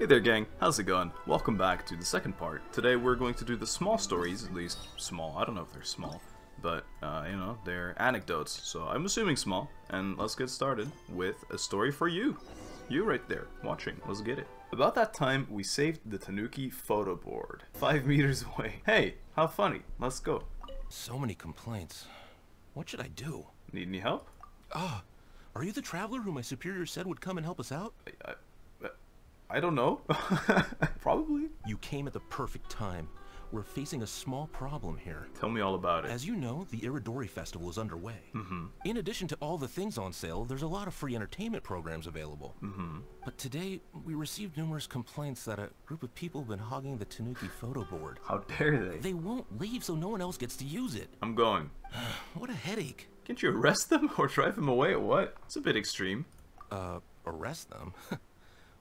Hey there gang, how's it going? Welcome back to the second part. Today we're going to do the small stories, at least small, I don't know if they're small, but you know, they're anecdotes, so I'm assuming small, and let's get started with a story for you. You right there, watching, let's get it. About that time, we saved the Tanuki photo board, 5 meters away. Hey, how funny, let's go. So many complaints, what should I do? Need any help? Ah, are you the traveler who my superior said would come and help us out? I don't know. Probably. You came at the perfect time. We're facing a small problem here. Tell me all about it. As you know, the Irodori Festival is underway. Mm-hmm. In addition to all the things on sale, there's a lot of free entertainment programs available. Mm-hmm. But today, we received numerous complaints that a group of people have been hogging the Tanuki photo board. How dare they? They won't leave, so no one else gets to use it. I'm going. What a headache. Can't you arrest them or drive them away or what? It's a bit extreme. Arrest them?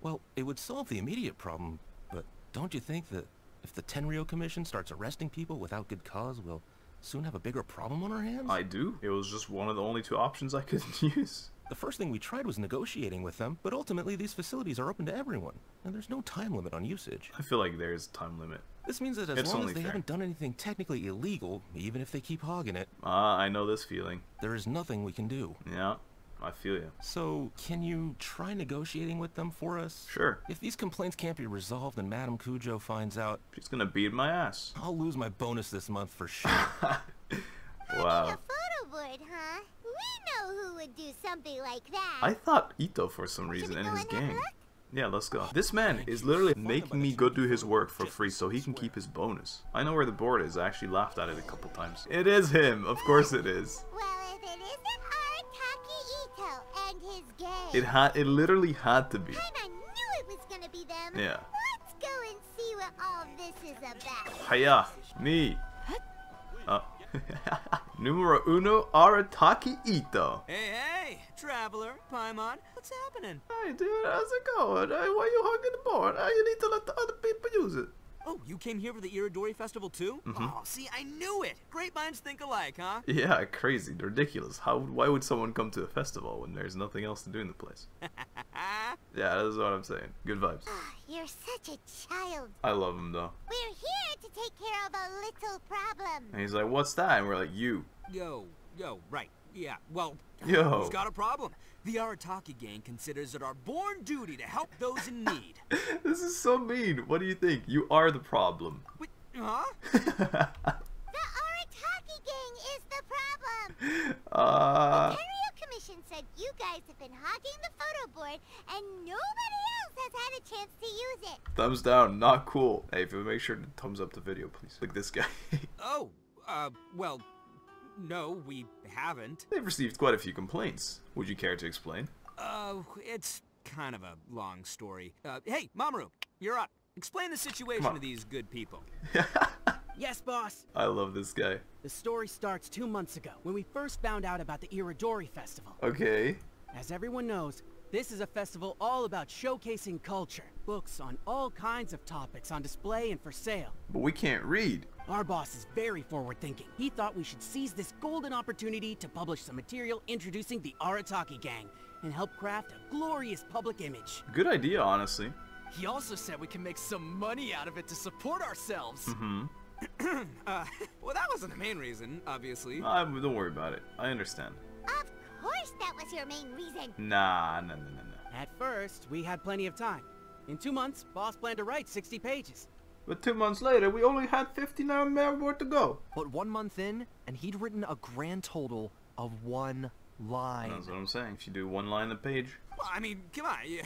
Well, it would solve the immediate problem, but don't you think that if the Tenryo Commission starts arresting people without good cause, we'll soon have a bigger problem on our hands? I do. It was just one of the only two options I could use. The first thing we tried was negotiating with them, but ultimately these facilities are open to everyone, and there's no time limit on usage. I feel like there is a time limit. This means that as long as they haven't done anything technically illegal, even if they keep hogging it... I know this feeling. There is nothing we can do. Yeah. I feel you. So, can you try negotiating with them for us? Sure. If these complaints can't be resolved and Madame Kujo finds out... she's gonna beat my ass. I'll lose my bonus this month for sure. Wow. A photo board, huh? We know who would do something like that. I thought Itto for some reason and his gang. Yeah, let's go. This man is literally making me go do his work for free so he can keep his bonus. I know where the board is. I actually laughed at it a couple times. It is him. Of course it is. Well, if it isn't, it literally had to be. I knew it was gonna be them. Yeah. Let's go and see what all this is about. Hiya, me. Numero uno, Arataki Itto. Hey, traveler, Paimon, what's happening? Hey, dude, how's it going? Hey, why are you hugging the board? You need to let the other people use it. Oh, you came here for the Irodori Festival too? Mm-hmm. Oh, see, I knew it! Great minds think alike, huh? Yeah, crazy, ridiculous. Why would someone come to a festival when there's nothing else to do in the place? Yeah, that's what I'm saying. Good vibes. Oh, you're such a child. I love him, though. We're here to take care of a little problem. And he's like, what's that? And we're like, you. Yo, right. Yeah, well, who's got a problem? The Arataki gang considers it our born duty to help those in need. This is so mean. What do you think? You are the problem. Wait, huh? The Arataki gang is the problem. The Tenryo Commission said you guys have been hogging the photo board and nobody else has had a chance to use it. Thumbs down. Not cool. Hey, if you make sure to thumbs up the video, please. Like this guy. Well... no, we haven't. They've received quite a few complaints. Would you care to explain? It's kind of a long story. Hey, Mamoru, you're up. Explain the situation to these good people. Yes, boss. I love this guy. The story starts 2 months ago, when we first found out about the Irodori Festival. Okay. As everyone knows, this is a festival all about showcasing culture. Books on all kinds of topics on display and for sale. But we can't read. Our boss is very forward-thinking. He thought we should seize this golden opportunity to publish some material introducing the Arataki gang and help craft a glorious public image. Good idea, honestly. He also said we can make some money out of it to support ourselves. Mm-hmm. Well, that wasn't the main reason, obviously. Don't worry about it. I understand. Of course that was your main reason. Nah. At first, we had plenty of time. In 2 months, boss planned to write 60 pages. But 2 months later, we only had 59 more to go. But 1 month in, and he'd written a grand total of one line. That's what I'm saying. If you do one line a page. Well, I mean, come on. You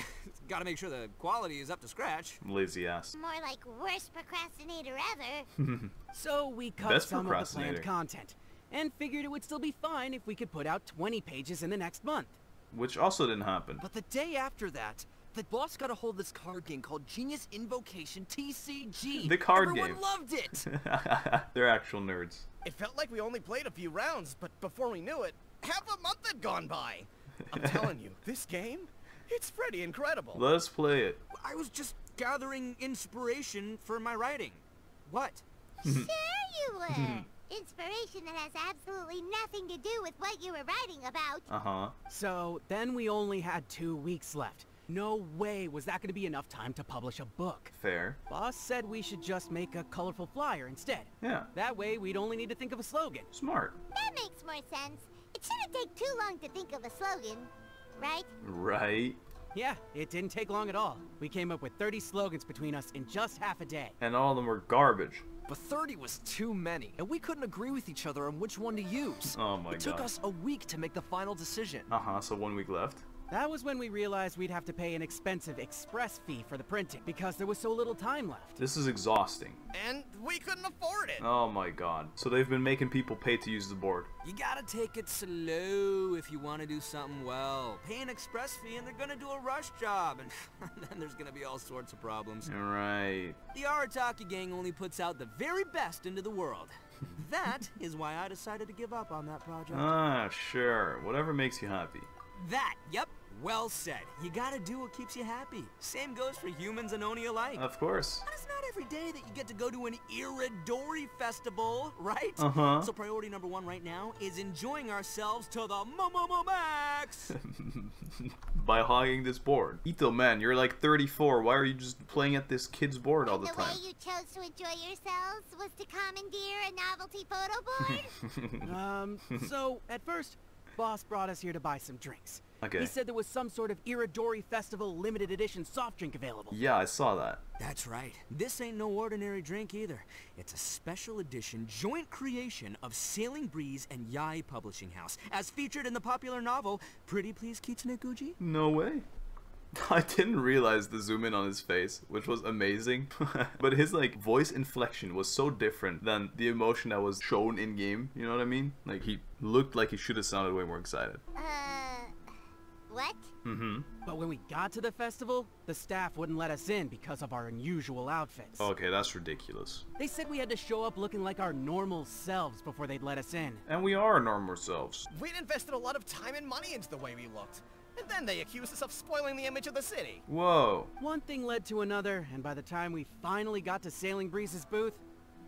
gotta make sure the quality is up to scratch. Lazy ass. More like worst procrastinator ever. So we cut some of the planned content, and figured it would still be fine if we could put out 20 pages in the next month. Which also didn't happen. But the day after that, the boss got a hold of this card game called Genius Invocation TCG. The card game. Everyone loved it. They're actual nerds. It felt like we only played a few rounds, but before we knew it, half a month had gone by. I'm telling you, this game, it's pretty incredible. Let's play it. I was just gathering inspiration for my writing. What? Sure you were. Inspiration that has absolutely nothing to do with what you were writing about. So then we only had 2 weeks left. No way was that going to be enough time to publish a book. Fair. Boss said we should just make a colorful flyer instead. Yeah. That way we'd only need to think of a slogan. Smart. That makes more sense. It shouldn't take too long to think of a slogan, right? Right. Yeah, it didn't take long at all. We came up with 30 slogans between us in just half a day. And all of them were garbage. But 30 was too many, and we couldn't agree with each other on which one to use. Oh my god. It took us a week to make the final decision. Uh-huh, so 1 week left. That was when we realized we'd have to pay an expensive express fee for the printing, because there was so little time left. This is exhausting. And we couldn't afford it. Oh my god. So they've been making people pay to use the board. You gotta take it slow if you want to do something well. Pay an express fee and they're gonna do a rush job, and then there's gonna be all sorts of problems. Right. The Arataki gang only puts out the very best into the world. That is why I decided to give up on that project. Ah, sure. Whatever makes you happy. That, yep. Well said. You gotta do what keeps you happy. Same goes for humans and Oni alike. Of course. But it's not every day that you get to go to an Irodori festival, right? Uh-huh. So priority number one right now is enjoying ourselves to the max. By hogging this board. Itto, man, you're like 34. Why are you just playing at this kid's board all the time? The way you chose to enjoy yourselves was to commandeer a novelty photo board? So, at first, Boss brought us here to buy some drinks. Okay. He said there was some sort of Irodori Festival limited edition soft drink available. Yeah, I saw that. That's right. This ain't no ordinary drink either. It's a special edition joint creation of Sailing Breeze and Yae Publishing House, as featured in the popular novel Pretty Please Kitsuneguji. No way. I didn't realize the zoom in on his face, which was amazing. But his like voice inflection was so different than the emotion that was shown in game. You know what I mean? Like he looked like he should have sounded way more excited. What? Mm-hmm. But when we got to the festival, the staff wouldn't let us in because of our unusual outfits. Okay, that's ridiculous. They said we had to show up looking like our normal selves before they'd let us in. And we are normal selves. We'd invested a lot of time and money into the way we looked. And then they accused us of spoiling the image of the city. Whoa. One thing led to another, and by the time we finally got to Sailing Breeze's booth,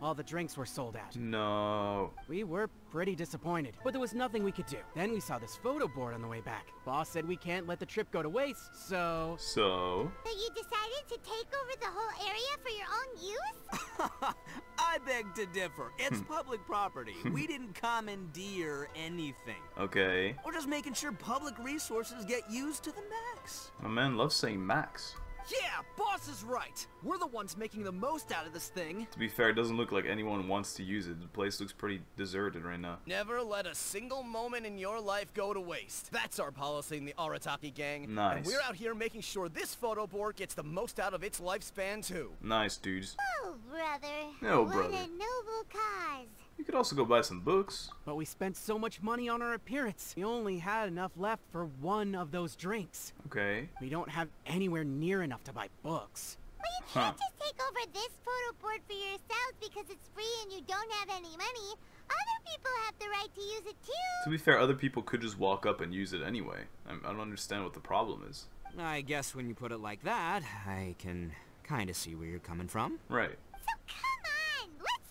all the drinks were sold out. No. We were pretty disappointed, but there was nothing we could do. Then we saw this photo board on the way back. Boss said we can't let the trip go to waste, so... So? So you decided to take over the whole area for your own use? I beg to differ. It's public property. We didn't commandeer anything. Okay. We're just making sure public resources get used to the max. My man loves saying max. Yeah, boss is right. We're the ones making the most out of this thing. To be fair, it doesn't look like anyone wants to use it. The place looks pretty deserted right now. Never let a single moment in your life go to waste. That's our policy in the Arataki gang. Nice. And we're out here making sure this photo board gets the most out of its lifespan too. Nice, dudes. Oh, brother. No, brother. What a noble cause. You could also go buy some books. But we spent so much money on our appearance. We only had enough left for one of those drinks. Okay. We don't have anywhere near enough to buy books. Well, you can't just take over this photo board for yourself because it's free and you don't have any money. Other people have the right to use it too. To be fair, other people could just walk up and use it anyway. I don't understand what the problem is. I guess when you put it like that, I can kind of see where you're coming from. Right. So come on, let's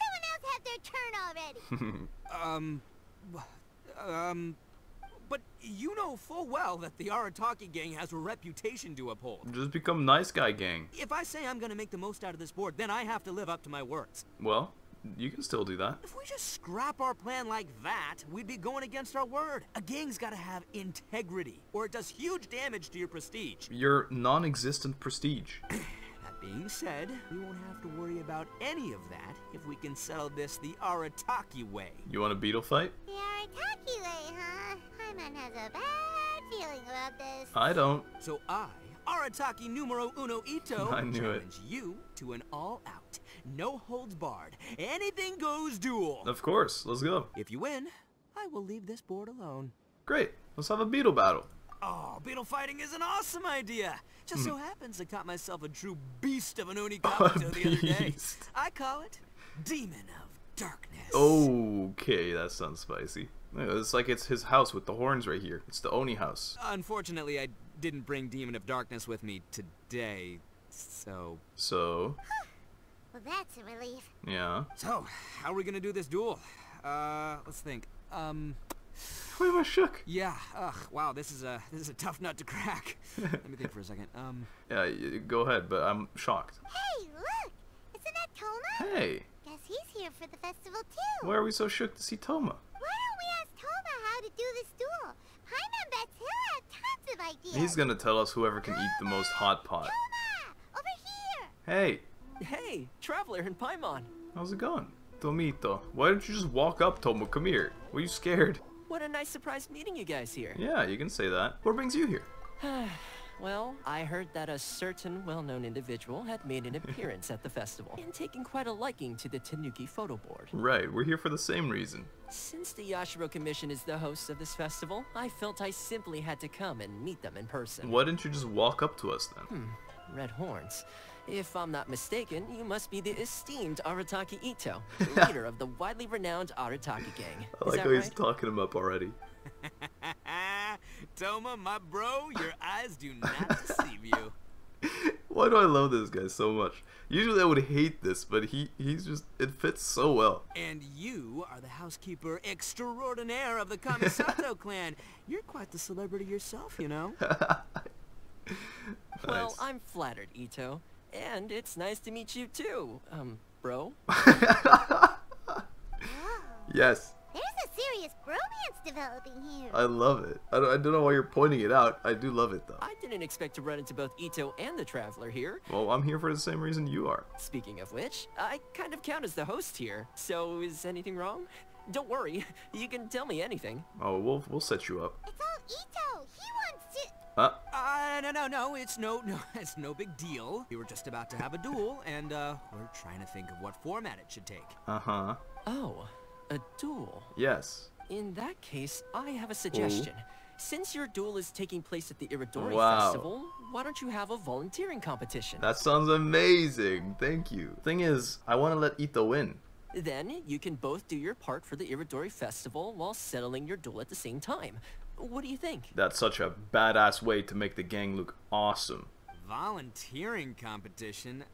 turn already. But you know full well that the Arataki gang has a reputation to uphold. Just become nice guy gang. If I say I'm gonna make the most out of this board, then I have to live up to my words. Well, you can still do that. If we just scrap our plan like that, we'd be going against our word. A gang's gotta have integrity, or it does huge damage to your prestige. Your non-existent prestige. Being said, we won't have to worry about any of that if we can settle this the Arataki way. You want a beetle fight? The Arataki way, huh? Paimon has a bad feeling about this. I don't. So I, Arataki numero uno Itto, challenge you to an all-out, no holds barred, anything goes duel. Of course, let's go. If you win, I will leave this board alone. Great, let's have a beetle battle. Oh, beetle fighting is an awesome idea. Just so happens I caught myself a true beast of an Oni Kabuto the other day. I call it Demon of Darkness. Okay, that sounds spicy. It's like it's his house with the horns right here. It's the Oni house. Unfortunately, I didn't bring Demon of Darkness with me today, so... So? Well, that's a relief. Yeah. So, how are we gonna do this duel? Let's think. Why am I shook? Yeah. Ugh. Wow. This is a tough nut to crack. Let me think for a second. Yeah. Go ahead. But I'm shocked. Hey, look! Isn't that Toma? Hey. Guess he's here for the festival too. Why are we so shook to see Toma? Why don't we ask Toma how to do this duel? Paimon bets he'll have tons of ideas. He's gonna tell us whoever can eat the most hot pot. Toma, over here. Hey. Hey, Traveler and Paimon. How's it going? Tomito, why don't you just walk up, Tomo? Come here. Were you scared? What a nice surprise meeting you guys here. Yeah, you can say that. What brings you here? Well, I heard that a certain well-known individual had made an appearance at the festival and taken quite a liking to the Tanuki photo board. Right, we're here for the same reason. Since the Yashiro Commission is the host of this festival, I felt I simply had to come and meet them in person. Why didn't you just walk up to us then? Red horns. If I'm not mistaken, you must be the esteemed Arataki Itto, leader of the widely renowned Arataki gang. I like how he's talking him up already. Toma, my bro, your eyes do not deceive you. Why do I love this guy so much? Usually I would hate this, but he's just, it fits so well. And you are the housekeeper extraordinaire of the Kamisato clan. You're quite the celebrity yourself, you know. Nice. Well, I'm flattered, Itto. And it's nice to meet you too, bro. Yes. There's a serious bromance developing here. I love it. I don't know why you're pointing it out. I do love it though. I didn't expect to run into both Itto and the Traveler here. Well, I'm here for the same reason you are. Speaking of which, I kind of count as the host here. So is anything wrong? Don't worry. You can tell me anything. Oh, we'll set you up. It's all Itto. He wants to. No, it's no big deal. We were just about to have a duel, and, we're trying to think of what format it should take. Uh-huh. Oh, a duel. Yes. In that case, I have a suggestion. Ooh. Since your duel is taking place at the Irodori Festival, why don't you have a volunteering competition? That sounds amazing. Thank you. Thing is, I want to let Itto win. Then you can both do your part for the Irodori Festival while settling your duel at the same time. What do you think? That's such a badass way to make the gang look awesome. Volunteering competition?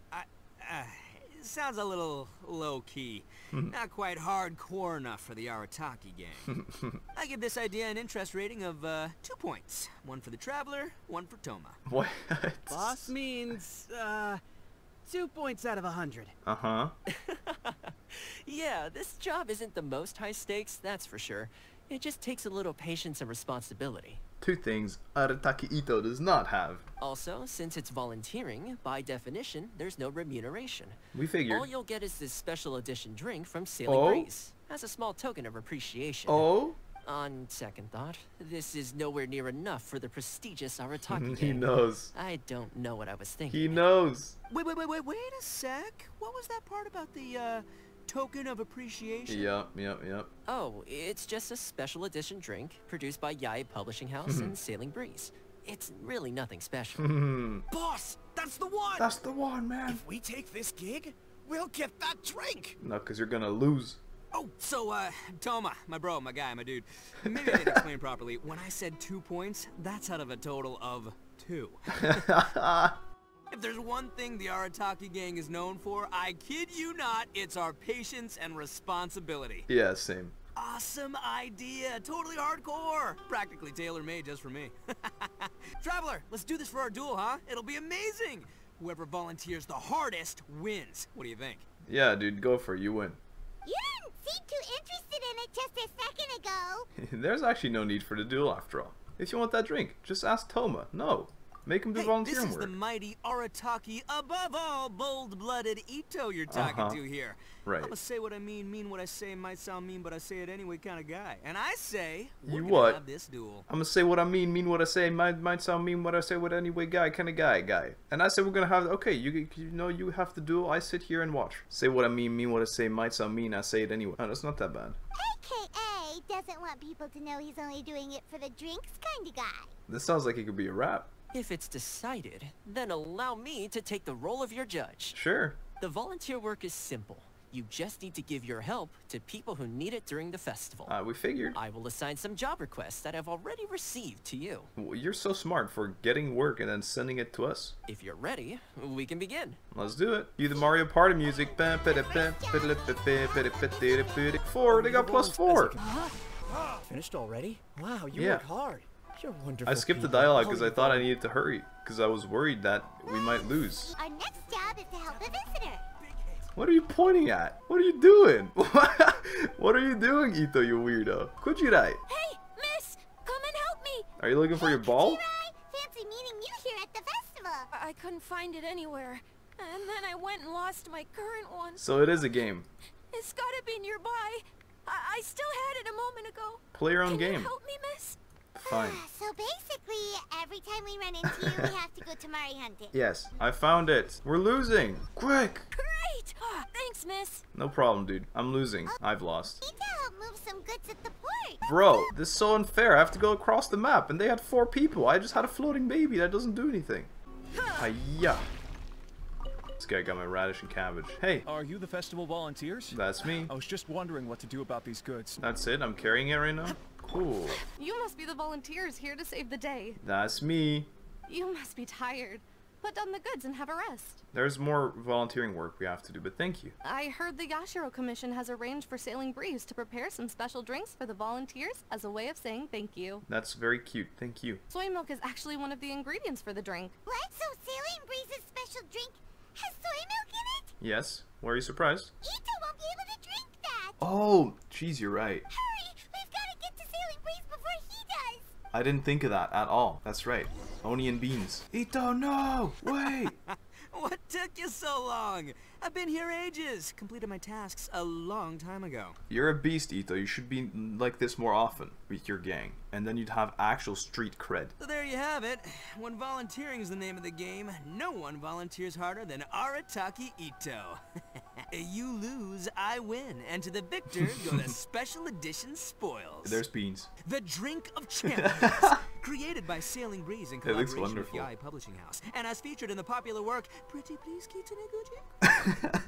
Sounds a little low-key. Not quite hardcore enough for the Arataki gang. I give this idea an interest rating of 2 points. 1 for the Traveler, 1 for Toma. What? Boss means, 2 points out of 100. Uh-huh. Yeah, this job isn't the most high stakes, that's for sure. It just takes a little patience and responsibility. Two things Arataki Itto does not have. Also, since it's volunteering, by definition, there's no remuneration. We figured. All you'll get is this special edition drink from Sailing Breeze as a small token of appreciation. Oh? On second thought, this is nowhere near enough for the prestigious Arataki. He knows. I don't know what I was thinking. He knows. Wait a sec. What was that part about the, token of appreciation? Yep. Oh, it's just a special edition drink produced by Yae Publishing House and Sailing Breeze. It's really nothing special. Boss, that's the one! That's the one, man. If we take this gig, we'll get that drink! No, because you're gonna lose. Oh, so, Toma, my bro, my guy, my dude. Maybe I didn't explain properly. When I said 2 points, that's out of a total of 2. If there's one thing the Arataki gang is known for, I kid you not, it's our patience and responsibility. Yeah, same. Awesome idea. Totally hardcore. Practically tailor-made just for me. Traveler, let's do this for our duel, huh? It'll be amazing. Whoever volunteers the hardest wins. What do you think? Yeah, dude, go for it. You win. You didn't seem too interested in it just a second ago. There's actually no need for the duel after all. If you want that drink, just ask Toma. No. Make him do volunteering work. This is the mighty Arataki, above all, bold-blooded Itto you're talking to here. Right. I'm a say what I mean what I say, might sound mean, but I say it anyway kind of guy. And I say, we're gonna have this duel. I'm gonna say what I mean what I say, might sound mean what I say, what anyway guy kind of guy. And I say we're gonna have, okay, you know you have to duel, I sit here and watch. Say what I mean what I say, might sound mean, I say it anyway. Oh, that's not that bad. AKA doesn't want people to know he's only doing it for the drinks kind of guy. This sounds like it could be a rap. If it's decided, then allow me to take the role of your judge. Sure. The volunteer work is simple. You just need to give your help to people who need it during the festival. We figured. I will assign some job requests that I've already received to you. Well, you're so smart for getting work and then sending it to us. If you're ready, we can begin. Let's do it. You the Mario Party music. For they got +4. finished already? Wow, you work hard. You're wonderful. I skipped the dialogue because I thought I needed to hurry because I was worried that we might lose. Our next job is to help a visitor. What are you pointing at? What are you doing? What are you doing, Itto, you weirdo? Kujirai! Hey, miss! Come and help me! Are you looking for your ball? Kujirai! Fancy meeting you here at the festival! I couldn't find it anywhere. And then I went and lost my current one. So it is a game. It's gotta be nearby. I still had it a moment ago. Play your own game. Can you help me, miss? Fine. So basically, every time we run into you, we have to go tamari hunting. Yes, I found it. We're losing. Quick! Great! Oh, thanks, miss. No problem, dude. I'm losing. I've lost. Need to help move some goods at the port. Bro, this is so unfair. I have to go across the map, and they had 4 people. I just had a floating baby that doesn't do anything. Hiya. This guy got my radish and cabbage. Hey. Are you the festival volunteers? That's me. I was just wondering what to do about these goods. That's it. I'm carrying it right now. Cool. You must be the volunteers here to save the day. That's me. You must be tired. Put down the goods and have a rest. There's more volunteering work we have to do, but thank you. I heard the Yashiro Commission has arranged for Sailing Breeze to prepare some special drinks for the volunteers as a way of saying thank you. That's very cute. Thank you. Soy milk is actually one of the ingredients for the drink. What? So Sailing Breeze's special drink has soy milk in it? Yes. Why are you surprised? Itto won't be able to drink that. Oh, jeez, you're right. Hurry! We've got to get to Sailing Breeze before he does. I didn't think of that at all. That's right. Oni and beans. Itto, no! Wait! What took you so long? I've been here ages. Completed my tasks a long time ago. You're a beast, Itto. You should be like this more often with your gang. And then you'd have actual street cred. So there you have it. When volunteering is the name of the game, no one volunteers harder than Arataki Itto. You lose, I win. And to the victor go the special edition spoils. There's beans. The drink of champions. Created by Sailing Breeze in collaboration with Yae Publishing House, and as featured in the popular work Pretty Please Kitaneguchi.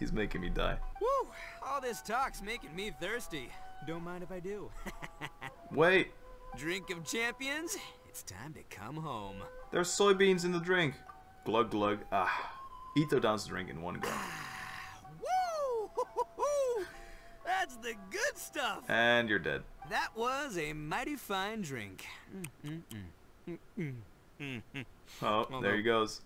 He's making me die. Woo! All this talk's making me thirsty. Don't mind if I do. Wait. Drink of champions? It's time to come home. There's soybeans in the drink. Glug glug. Ah. Itto downs the drink in one go. Woo! That's the good stuff. And you're dead. That was a mighty fine drink. Oh, well, there he goes.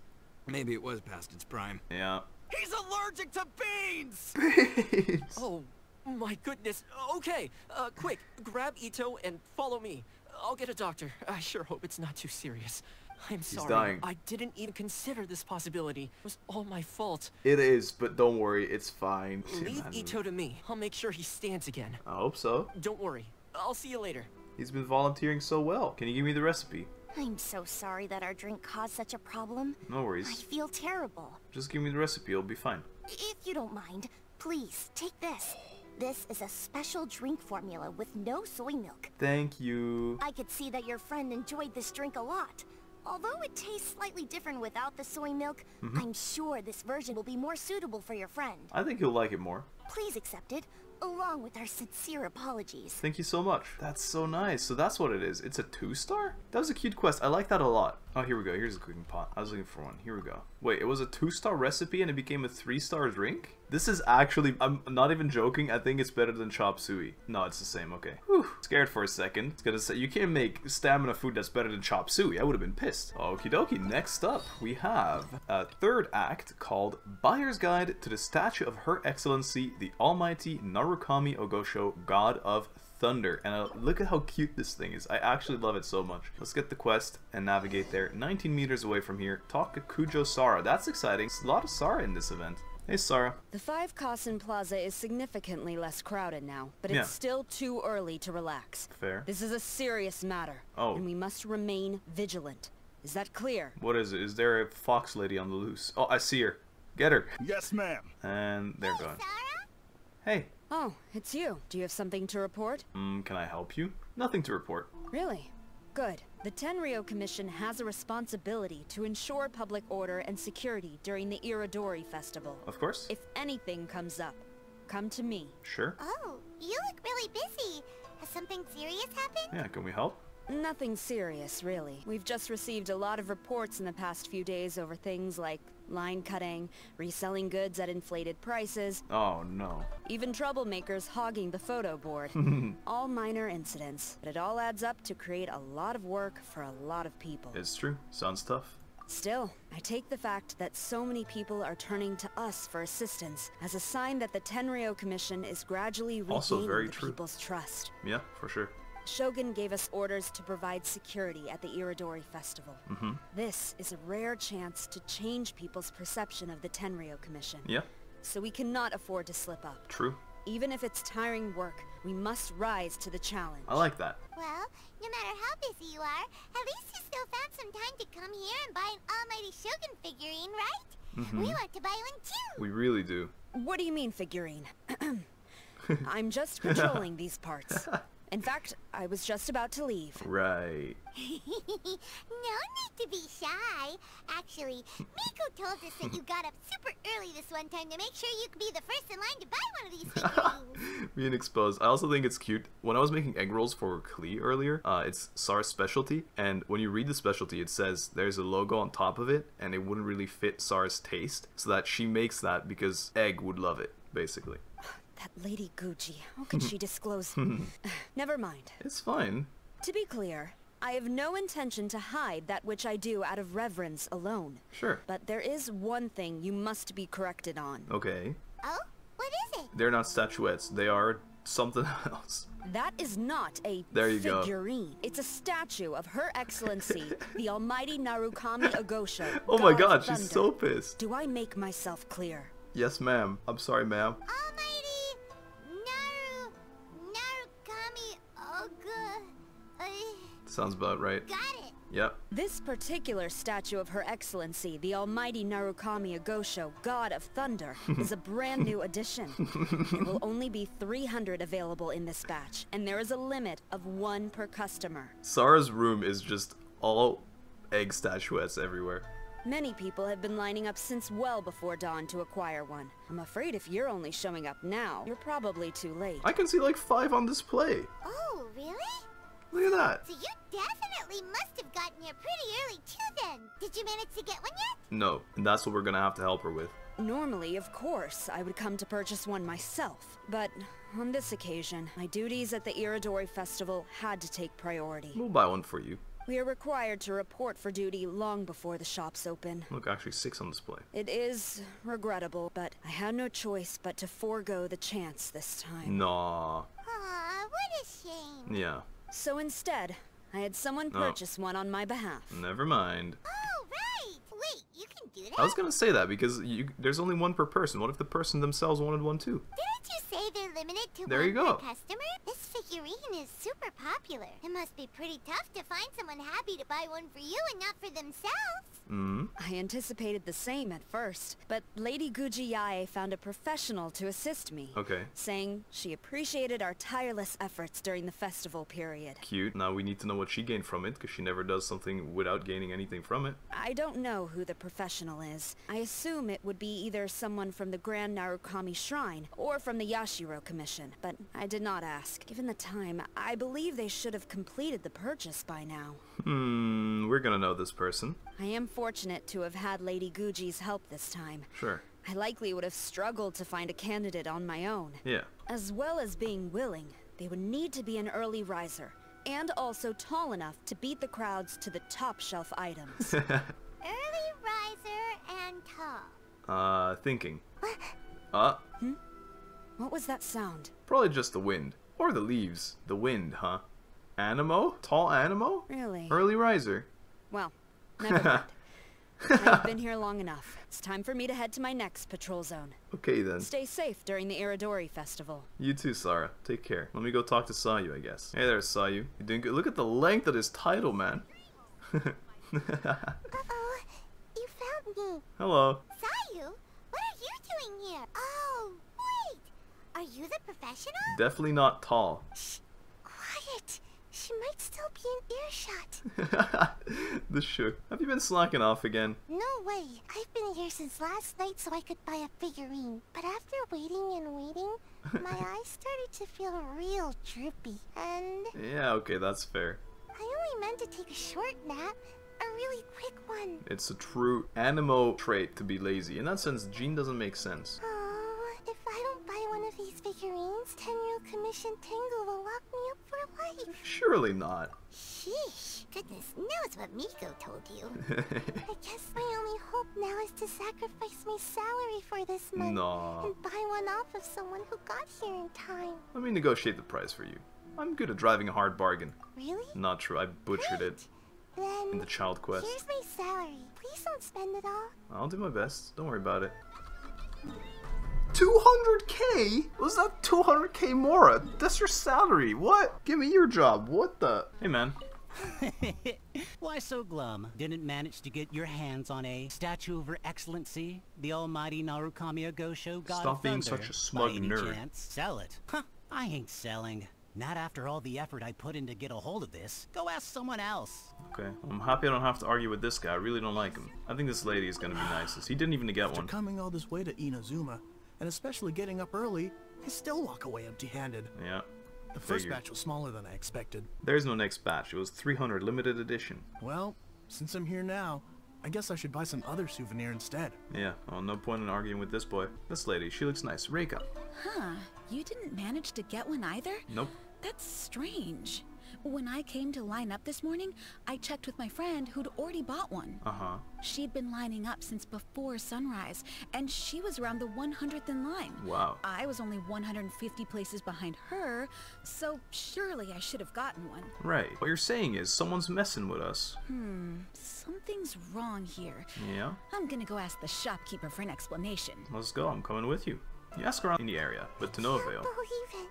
Maybe it was past its prime. Yeah. He's allergic to beans! Beans! Oh, my goodness. Okay, quick, grab Itto and follow me. I'll get a doctor. I sure hope it's not too serious. I'm sorry. He's dying. I didn't even consider this possibility. It was all my fault. It is, but don't worry. It's fine. Leave Itto to me. I'll make sure he stands again. I hope so. Don't worry. I'll see you later. He's been volunteering so well. Can you give me the recipe? I'm so sorry that our drink caused such a problem. No worries. I feel terrible. Just give me the recipe. It'll be fine. If you don't mind, please take this. This is a special drink formula with no soy milk. Thank you. I could see that your friend enjoyed this drink a lot. Although it tastes slightly different without the soy milk, I'm sure this version will be more suitable for your friend. I think you'll like it more. Please accept it, along with our sincere apologies. Thank you so much. That's so nice. So that's what it is. It's a 2-star? That was a cute quest. I like that a lot. Oh, here we go. Here's a cooking pot. I was looking for one. Here we go. Wait, it was a 2-star recipe and it became a 3-star drink? This is actually, I'm not even joking. I think it's better than chop suey. No, it's the same. Okay. Whew. Scared for a second. It's gonna say, you can't make stamina food that's better than chop suey. I would have been pissed. Okie dokie. Next up, we have a 3rd act called Buyer's Guide to the Statue of Her Excellency, the Almighty Narukami Ogosho, God of Thunder. And look at how cute this thing is. I actually love it so much. Let's get the quest and navigate there. 19 meters away from here. Talk to Kujo Sara. That's exciting. There's a lot of Sara in this event. Hey, Sara. The 5 Kassen Plaza is significantly less crowded now, but it's still too early to relax. Fair. This is a serious matter, and we must remain vigilant. Is that clear? What is it? Is there a fox lady on the loose? Oh, I see her. Get her. Yes, ma'am. And they're gone. Sarah? Hey. Oh, it's you. Do you have something to report? Can I help you? Nothing to report. Really? Good. The Tenryo Commission has a responsibility to ensure public order and security during the Irodori festival. Of course. If anything comes up, come to me. Sure. Oh, you look really busy. Has something serious happened? Yeah, can we help? Nothing serious, really. We've just received a lot of reports in the past few days over things like line cutting, reselling goods at inflated prices. Oh no. Even troublemakers hogging the photo board. All minor incidents, but it all adds up to create a lot of work for a lot of people. It's true. Sounds tough. Still, I take the fact that so many people are turning to us for assistance as a sign that the Tenryo Commission is gradually regaining people's trust. Yeah, for sure. Shogun gave us orders to provide security at the Irodori Festival. Mm-hmm. This is a rare chance to change people's perception of the Tenryo Commission. Yeah. So we cannot afford to slip up. True. Even if it's tiring work, we must rise to the challenge. I like that. Well, no matter how busy you are, at least you still found some time to come here and buy an almighty Shogun figurine, right? Mm-hmm. We want to buy one too. We really do. What do you mean figurine? I'm just controlling these parts. In fact, I was just about to leave. Right. No need to be shy. Actually, Miko told us that you got up super early this one time to make sure you could be the first in line to buy one of these figurines. Being exposed. I also think it's cute. When I was making egg rolls for Klee earlier, it's Sar's specialty, and when you read the specialty, it says there's a logo on top of it, and it wouldn't really fit Sar's taste, so that she makes that because Egg would love it, basically. That Lady Gucci, how could she disclose? Never mind. It's fine. To be clear, I have no intention to hide that which I do out of reverence alone. Sure. But there is one thing you must be corrected on. Okay. Oh? What is it? They're not statuettes. They are something else. That is not a figurine. Go. It's a statue of Her Excellency, the Almighty Narukami Ogosho. Oh my God, she's so pissed. Do I make myself clear? Yes, ma'am. I'm sorry, ma'am. Sounds about right. Got it. Yep. This particular statue of Her Excellency, the Almighty Narukami Ogosho, God of Thunder, is a brand new addition. There will only be 300 available in this batch, and there is a limit of 1 per customer. Sara's room is just all egg statuettes everywhere. Many people have been lining up since well before dawn to acquire one. I'm afraid if you're only showing up now, you're probably too late. I can see like 5 on display. Oh, really? Look at that. So you definitely must have gotten here pretty early too then. Did you manage to get one yet? No, and that's what we're gonna have to help her with. Normally, of course, I would come to purchase one myself, but on this occasion, my duties at the Irodori Festival had to take priority. We'll buy one for you. We are required to report for duty long before the shops open. Look, actually 6 on display. It is regrettable, but I had no choice but to forego the chance this time. Nah. Aw, what a shame. Yeah. So instead, I had someone purchase one on my behalf. Never mind. Oh, right! Wait, you can do that? I was gonna say that, because there's only 1 per person. What if the person themselves wanted one too? Didn't you say they're limited to 1 per customer? This figurine is super popular. It must be pretty tough to find someone happy to buy one for you and not for themselves. Mm-hmm. I anticipated the same at first, but Lady Guji Yae found a professional to assist me. Okay. Saying she appreciated our tireless efforts during the festival period. Cute. Now we need to know what she gained from it, because she never does something without gaining anything from it. I don't know who the professional is. I assume it would be either someone from the Grand Narukami Shrine or from the Yashiro Commission, but I did not ask. Given the time, I believe they should have completed the purchase by now. Hmm, we're gonna know this person. I am fortunate to have had Lady Guji's help this time. Sure. I likely would have struggled to find a candidate on my own. Yeah. As well as being willing, they would need to be an early riser, and also tall enough to beat the crowds to the top shelf items. Early riser and tall. Thinking. What was that sound? Probably just the wind. Or the leaves. The wind, huh? Animo? Tall Animo? Really? Early riser. Well, never mind. I've been here long enough. It's time for me to head to my next patrol zone. Okay then. Stay safe during the Irodori Festival. You too, Sara. Take care. Let me go talk to Sayu, I guess. Hey there, Sayu. You doing good? Look at the length of his title, man. Uh-oh. You found me. Hello. Sayu? What are you doing here? Oh, wait. Are you the professional? Definitely not tall. Shh. Quiet. She might still be in earshot. This shook. Have you been slacking off again? No way. I've been here since last night so I could buy a figurine. But after waiting and waiting, my eyes started to feel real droopy and... Yeah, okay, that's fair. I only meant to take a short nap. A really quick one. It's a true animo trait to be lazy. In that sense, Jean doesn't make sense. Oh, if I don't buy one of these figurines, Tenryo Commission Tengu will lock me up for life. Surely not. Sheesh, goodness knows what Miko told you. I guess my only hope now is to sacrifice my salary for this month and buy one off of someone who got here in time. Let me negotiate the price for you. I'm good at driving a hard bargain. Really? Not true, I butchered it. Then, in the child quest. Here's my salary. Please don't spend it all. I'll do my best. Don't worry about it. 200k? Was that 200k Mora? That's your salary. What? Give me your job. What the? Hey, man. Why so glum? Didn't manage to get your hands on a statue of her excellency, the almighty Narukami Ogosho, god of thunder, by any chance? Stop being such a smug nerd. Sell it. Huh? I ain't selling. Not after all the effort I put in to get a hold of this. Go ask someone else. Okay, I'm happy I don't have to argue with this guy. I really don't like him. I think this lady is going to be nicest. He didn't even get one. After coming all this way to Inazuma, and especially getting up early, I still walk away empty-handed. Yeah. The first batch was smaller than I expected. There's no next batch. It was 300 limited edition. Well, since I'm here now, I guess I should buy some other souvenir instead. Yeah, well, no point in arguing with this boy. This lady, she looks nice. Reika. Huh, you didn't manage to get one either? Nope. That's strange. When I came to line up this morning, I checked with my friend who'd already bought one. Uh-huh. She'd been lining up since before sunrise, and she was around the 100th in line. Wow. I was only 150 places behind her, so surely I should have gotten one. Right. What you're saying is someone's messing with us. Hmm. Something's wrong here. Yeah? I'm gonna go ask the shopkeeper for an explanation. Let's go. I'm coming with you. You ask around in the area, but to no avail. I can't believe it.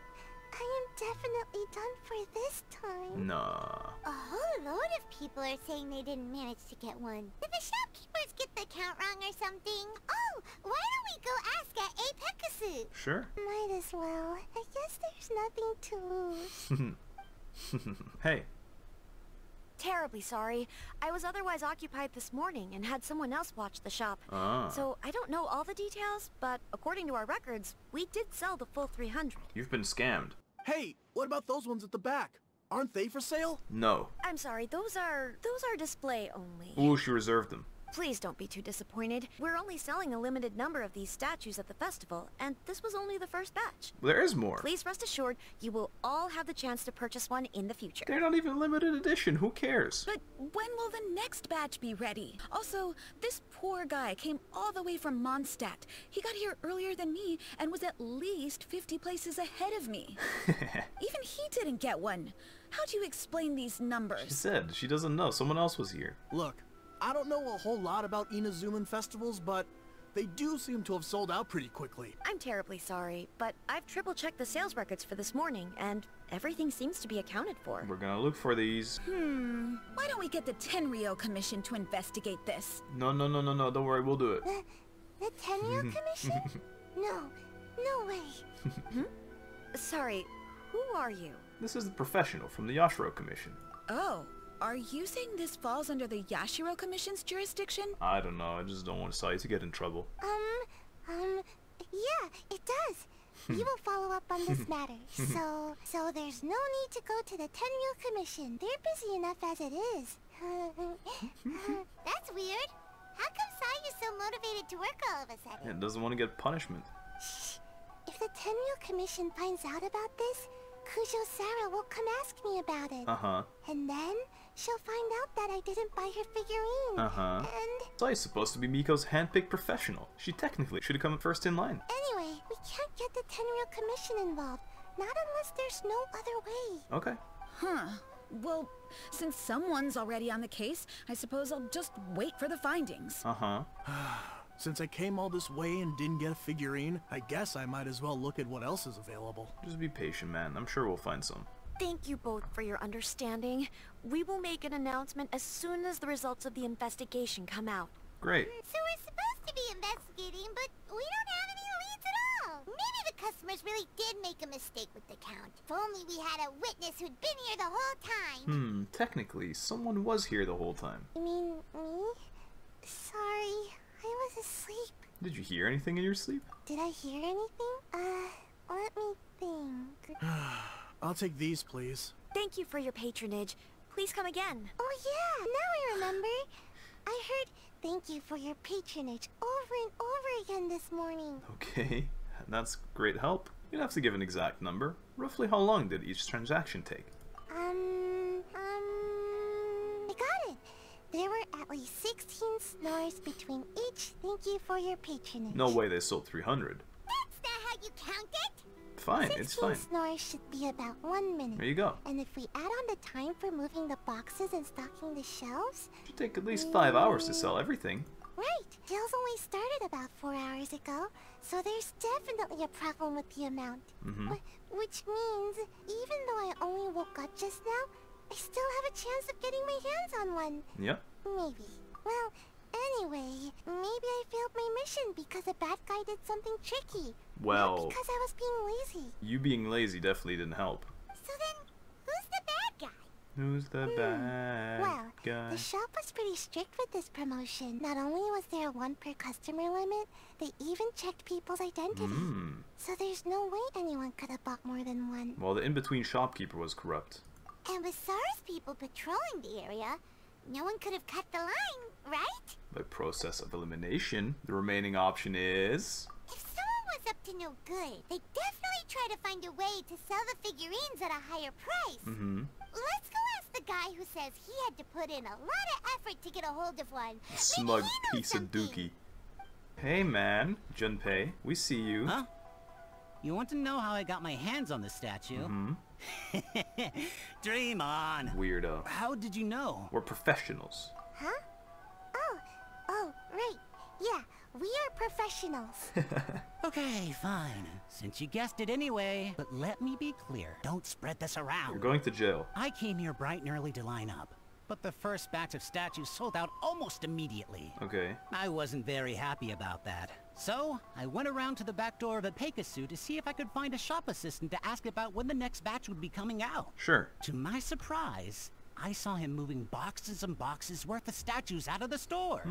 I am definitely done for this time. Nah. A whole load of people are saying they didn't manage to get one. Did the shopkeepers get the count wrong or something? Oh, why don't we go ask at Apeikasu? Sure. Might as well. I guess there's nothing to lose. Hey. Terribly sorry. I was otherwise occupied this morning and had someone else watch the shop. Ah. So I don't know all the details, but according to our records, we did sell the full 300. You've been scammed. Hey, what about those ones at the back? Aren't they for sale? No. I'm sorry, those are display only. Ooh, she reserved them. Please don't be too disappointed. We're only selling a limited number of these statues at the festival, and this was only the first batch. There is more. Please rest assured, you will all have the chance to purchase one in the future. They're not even limited edition, who cares? But when will the next batch be ready? Also, this poor guy came all the way from Mondstadt. He got here earlier than me and was at least 50 places ahead of me. Even he didn't get one. How do you explain these numbers? She said she doesn't know. Someone else was here. Look. I don't know a whole lot about Inazuman festivals, but they do seem to have sold out pretty quickly. I'm terribly sorry, but I've triple-checked the sales records for this morning, and everything seems to be accounted for. We're gonna look for these. Hmm. Why don't we get the Tenryo Commission to investigate this? No, don't worry, we'll do it. The Tenryo Commission? No way. Hmm? Sorry, who are you? This is the professional from the Yashiro Commission. Oh. Are you saying this falls under the Yashiro Commission's jurisdiction? I don't know. I just don't want Sayu to get in trouble. Yeah, it does. You will follow up on this matter. So there's no need to go to the Tenryo Commission. They're busy enough as it is. That's weird. How come Sayu's so motivated to work all of a sudden? It doesn't want to get punishment. Shh. If the Tenryo Commission finds out about this, Kujo Sara will come ask me about it. Uh-huh. And then she'll find out that I didn't buy her figurine. Uh-huh. And Sayu's supposed to be Miko's handpicked professional. She technically should have come first in line. Anyway, we can't get the Tenryo Commission involved. Not unless there's no other way. Okay. Huh. Well, since someone's already on the case, I suppose I'll just wait for the findings. Uh-huh. Since I came all this way and didn't get a figurine, I guess I might as well look at what else is available. Just be patient, man. I'm sure we'll find some. Thank you both for your understanding. We will make an announcement as soon as the results of the investigation come out. Great. So we're supposed to be investigating, but we don't have any leads at all. Maybe the customers really did make a mistake with the count. If only we had a witness who'd been here the whole time. Hmm, technically, someone was here the whole time. You mean me? Sorry. I was asleep. Did you hear anything in your sleep? Did I hear anything? Let me think. I'll take these, please. Thank you for your patronage. Please come again. Oh yeah, now I remember. I heard thank you for your patronage over and over again this morning. Okay, that's great help. You'd have to give an exact number. Roughly how long did each transaction take? I got it. There were at least 16 snores between each thank you for your patronage. No way they sold 300. That's not how you count it! Fine, it's fine. 16 snores should be about 1 minute. There you go. And if we add on the time for moving the boxes and stocking the shelves... It should take at least 5 hours to sell everything. Right. Sales only started about 4 hours ago, so there's definitely a problem with the amount. Which means, even though I only woke up just now, I still have a chance of getting my hands on one. Yeah. Maybe. Well, anyway, maybe I failed my mission because a bad guy did something tricky. Well... Not because I was being lazy. You being lazy definitely didn't help. So then, who's the bad guy? Who's the bad guy? The shop was pretty strict with this promotion. Not only was there a 1 per customer limit, they even checked people's identity. So there's no way anyone could have bought more than one. Well, the in-between shopkeeper was corrupt. And with SARS people patrolling the area, no one could have cut the line, right? By process of elimination, the remaining option is... If someone was up to no good, they definitely try to find a way to sell the figurines at a higher price. Let's go ask the guy who says he had to put in a lot of effort to get a hold of one. Smug piece of dookie. Hey man, Junpei, we see you. Huh? You want to know how I got my hands on the statue? Dream on! Weirdo. How did you know? We're professionals. Huh? Oh, right. Yeah, we are professionals. Okay, fine. Since you guessed it anyway. But let me be clear. Don't spread this around. You're going to jail. I came here bright and early to line up. But the first batch of statues sold out almost immediately. Okay. I wasn't very happy about that. So, I went around to the back door of Apeikasu to see if I could find a shop assistant to ask about when the next batch would be coming out. Sure. To my surprise, I saw him moving boxes and boxes worth of statues out of the store.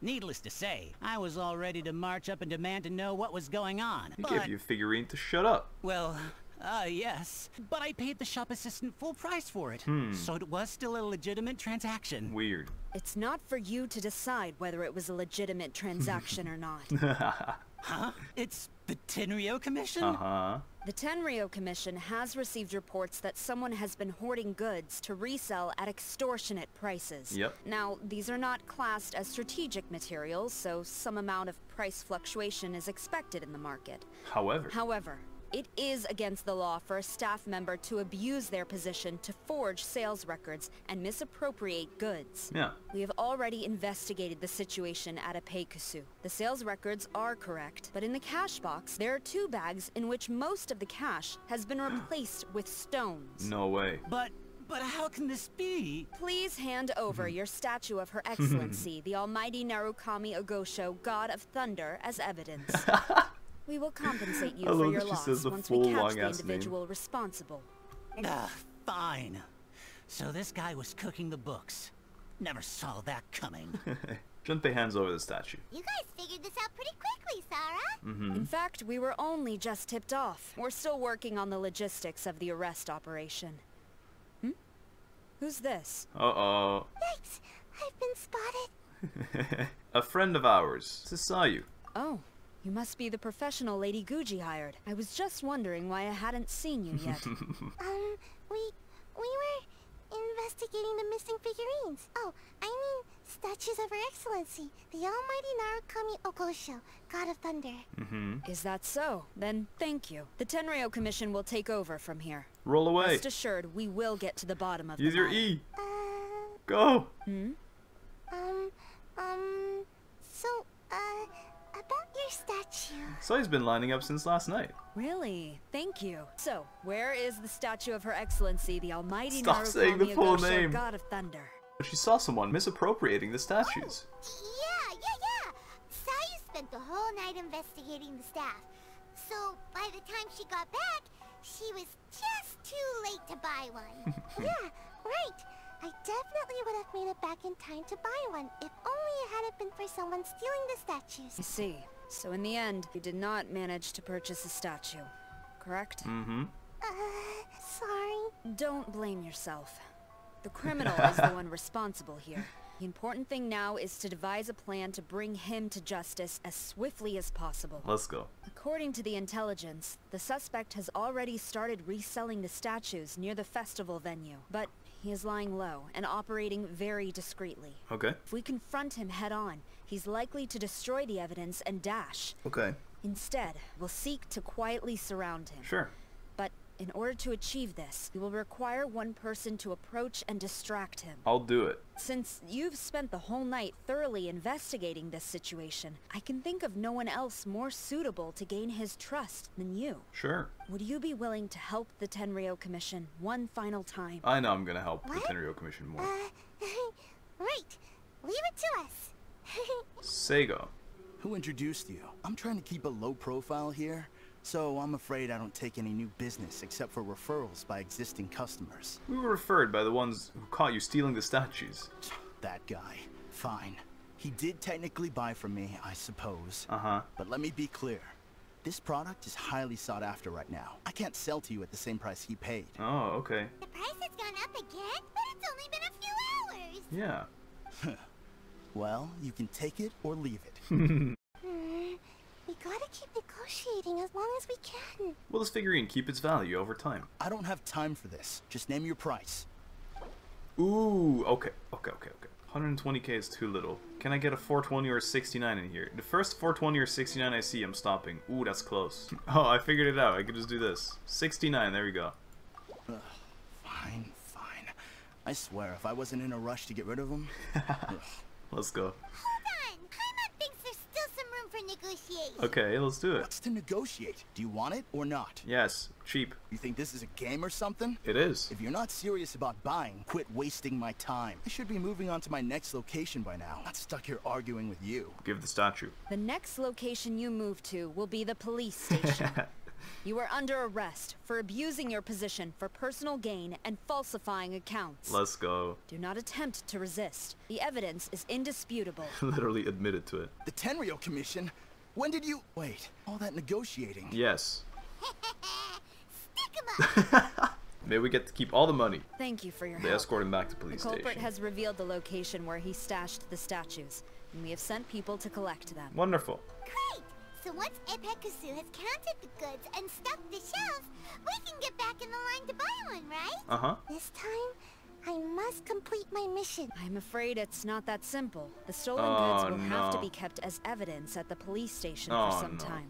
Needless to say, I was all ready to march up and demand to know what was going on. He gave you a figurine to shut up. Well... yes, but I paid the shop assistant full price for it, so it was still a legitimate transaction. Weird. It's not for you to decide whether it was a legitimate transaction or not. Huh? It's the Tenryo Commission? The Tenryo Commission has received reports that someone has been hoarding goods to resell at extortionate prices. Now, these are not classed as strategic materials, so some amount of price fluctuation is expected in the market. However, it is against the law for a staff member to abuse their position to forge sales records and misappropriate goods. We have already investigated the situation at Apeikasu. The sales records are correct, but in the cash box, there are 2 bags in which most of the cash has been replaced with stones. No way. But how can this be? Please hand over your statue of Her Excellency, the Almighty Narukami Ogosho, God of Thunder, as evidence. We will compensate you for your loss once we catch the individual responsible. Fine. So this guy was cooking the books. Never saw that coming. Junpei hands over the statue. You guys figured this out pretty quickly, Sara. In fact, we were only just tipped off. We're still working on the logistics of the arrest operation. Who's this? Uh-oh. Yikes! I've been spotted. A friend of ours. This is Sayu. Oh. You must be the professional Lady Guji hired. I was just wondering why I hadn't seen you yet. We were investigating the missing figurines. Oh, I mean statues of Her Excellency, the Almighty Narukami Ogosho, God of Thunder. Is that so? Then thank you. The Tenryo Commission will take over from here. Roll away. Rest assured, we will get to the bottom of this. Use your E. Go. About your statue. So he's been lining up since last night. Really? Thank you. So, where is the statue of Her Excellency, the Almighty Narukami Ogosho, God of Thunder? She saw someone misappropriating the statues. Yeah. Sayu spent the whole night investigating the staff. So, by the time she got back, she was just too late to buy one. Right. I definitely would have made it back in time to buy one, if only it hadn't been for someone stealing the statues. I see. So in the end, you did not manage to purchase a statue, correct? Sorry. Don't blame yourself. The criminal is the one responsible here. The important thing now is to devise a plan to bring him to justice as swiftly as possible. Let's go. According to the intelligence, the suspect has already started reselling the statues near the festival venue, but he is lying low and operating very discreetly. Okay. If we confront him head-on, he's likely to destroy the evidence and dash. Okay. Instead, we'll seek to quietly surround him. Sure. But in order to achieve this, we will require one person to approach and distract him. I'll do it. Since you've spent the whole night thoroughly investigating this situation, I can think of no one else more suitable to gain his trust than you. Sure. Would you be willing to help the Tenryo Commission one final time? I know I'm gonna help the Tenryo Commission more. Right. Leave it to us. Sego. Who introduced you? I'm trying to keep a low profile here. So I'm afraid I don't take any new business except for referrals by existing customers. We were referred by the ones who caught you stealing the statues. That guy. Fine. He did technically buy from me, I suppose. Uh-huh. But let me be clear. This product is highly sought after right now. I can't sell to you at the same price he paid. Oh, okay. The price has gone up again, but it's only been a few hours. Yeah. Well, you can take it or leave it. We gotta keep negotiating as long as we can. Will this figurine keep its value over time? I don't have time for this. Just name your price. Ooh, okay. 120k is too little. Can I get a 420 or a 69 in here? The first 420 or 69 I see, I'm stopping. Ooh, that's close. Oh, I figured it out. I could just do this. 69, there we go. Ugh, fine. I swear, if I wasn't in a rush to get rid of them... Let's go. Okay, let's do it. What's to negotiate? Do you want it or not? Yes, cheap. You think this is a game or something? It is. If you're not serious about buying, quit wasting my time. I should be moving on to my next location by now. I'm not stuck here arguing with you. Give the statue. The next location you move to will be the police station. You are under arrest for abusing your position for personal gain and falsifying accounts. Let's go. Do not attempt to resist. The evidence is indisputable. Literally admitted to it. The Tenryo Commission? When did you... Wait, all that negotiating? Yes. Stick 'em up. May we get to keep all the money. Thank you for your help. They escort him back to police station. The culprit has revealed the location where he stashed the statues, and we have sent people to collect them. Wonderful. Great! So once Apeikasu has counted the goods and stuffed the shelves, we can get back in the line to buy one, right? Uh-huh. This time, I must complete my mission. I'm afraid it's not that simple. The stolen goods will have to be kept as evidence at the police station for some time.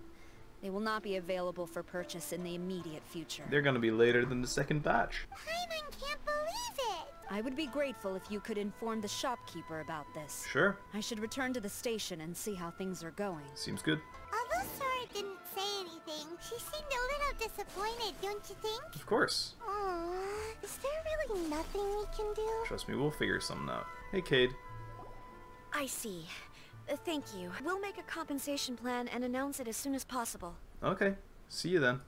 They will not be available for purchase in the immediate future. They're gonna be later than the second batch. Paimon can't believe it! I would be grateful if you could inform the shopkeeper about this. Sure. I should return to the station and see how things are going. Seems good. Although Sora didn't say anything, she seemed a little disappointed, don't you think? Of course. Aww, is there really nothing we can do? Trust me, we'll figure something out. Hey, Cade. I see. Thank you. We'll make a compensation plan and announce it as soon as possible. Okay. See you then.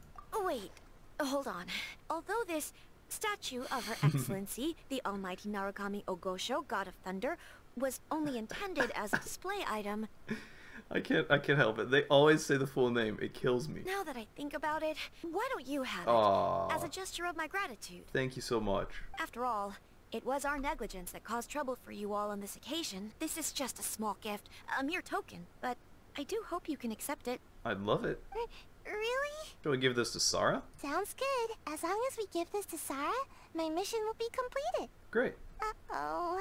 Wait. Hold on. Although this... statue of Her Excellency, the Almighty Narukami Ogosho, God of Thunder, was only intended as a display item. I can't help it. They always say the full name. It kills me. Now that I think about it, why don't you have it as a gesture of my gratitude? Thank you so much. After all, it was our negligence that caused trouble for you all on this occasion. This is just a small gift, a mere token, but I do hope you can accept it. I'd love it. Really? Shall we give this to Sara? Sounds good. As long as we give this to Sara, my mission will be completed. Great. Uh-oh.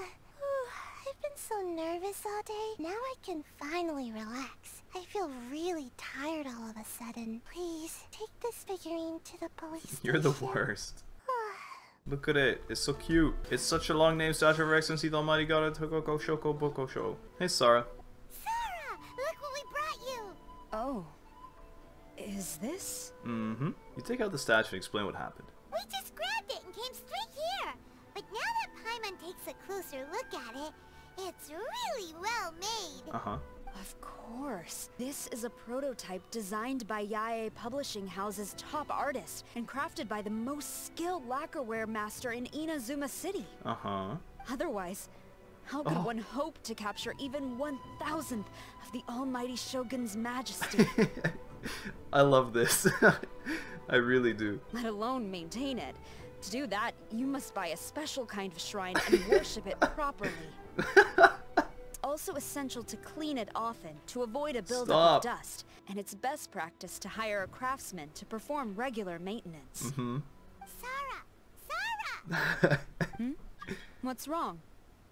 I've been so nervous all day. Now I can finally relax. I feel really tired all of a sudden. Please, take this figurine to the police You're station. The worst. Look at it. It's so cute. It's such a long name, Statue of Her Excellency, the Almighty God of Tokoko Shoko Boko Sho. Hey, Sara. Sara! Look what we brought you! Oh. Is this? Mm-hmm. You take out the statue and explain what happened. We just grabbed it and came straight here. But now that Paimon takes a closer look at it, it's really well made. Uh-huh. Of course. This is a prototype designed by Yae Publishing House's top artist and crafted by the most skilled lacquerware master in Inazuma City. Uh-huh. Otherwise, how could one hope to capture even 1,000th of the Almighty Shogun's majesty? I love this. I really do. Let alone maintain it. To do that, you must buy a special kind of shrine and worship it properly. It's also essential to clean it often to avoid a buildup of dust, and it's best practice to hire a craftsman to perform regular maintenance. Mm-hmm. Sara! Hmm? What's wrong?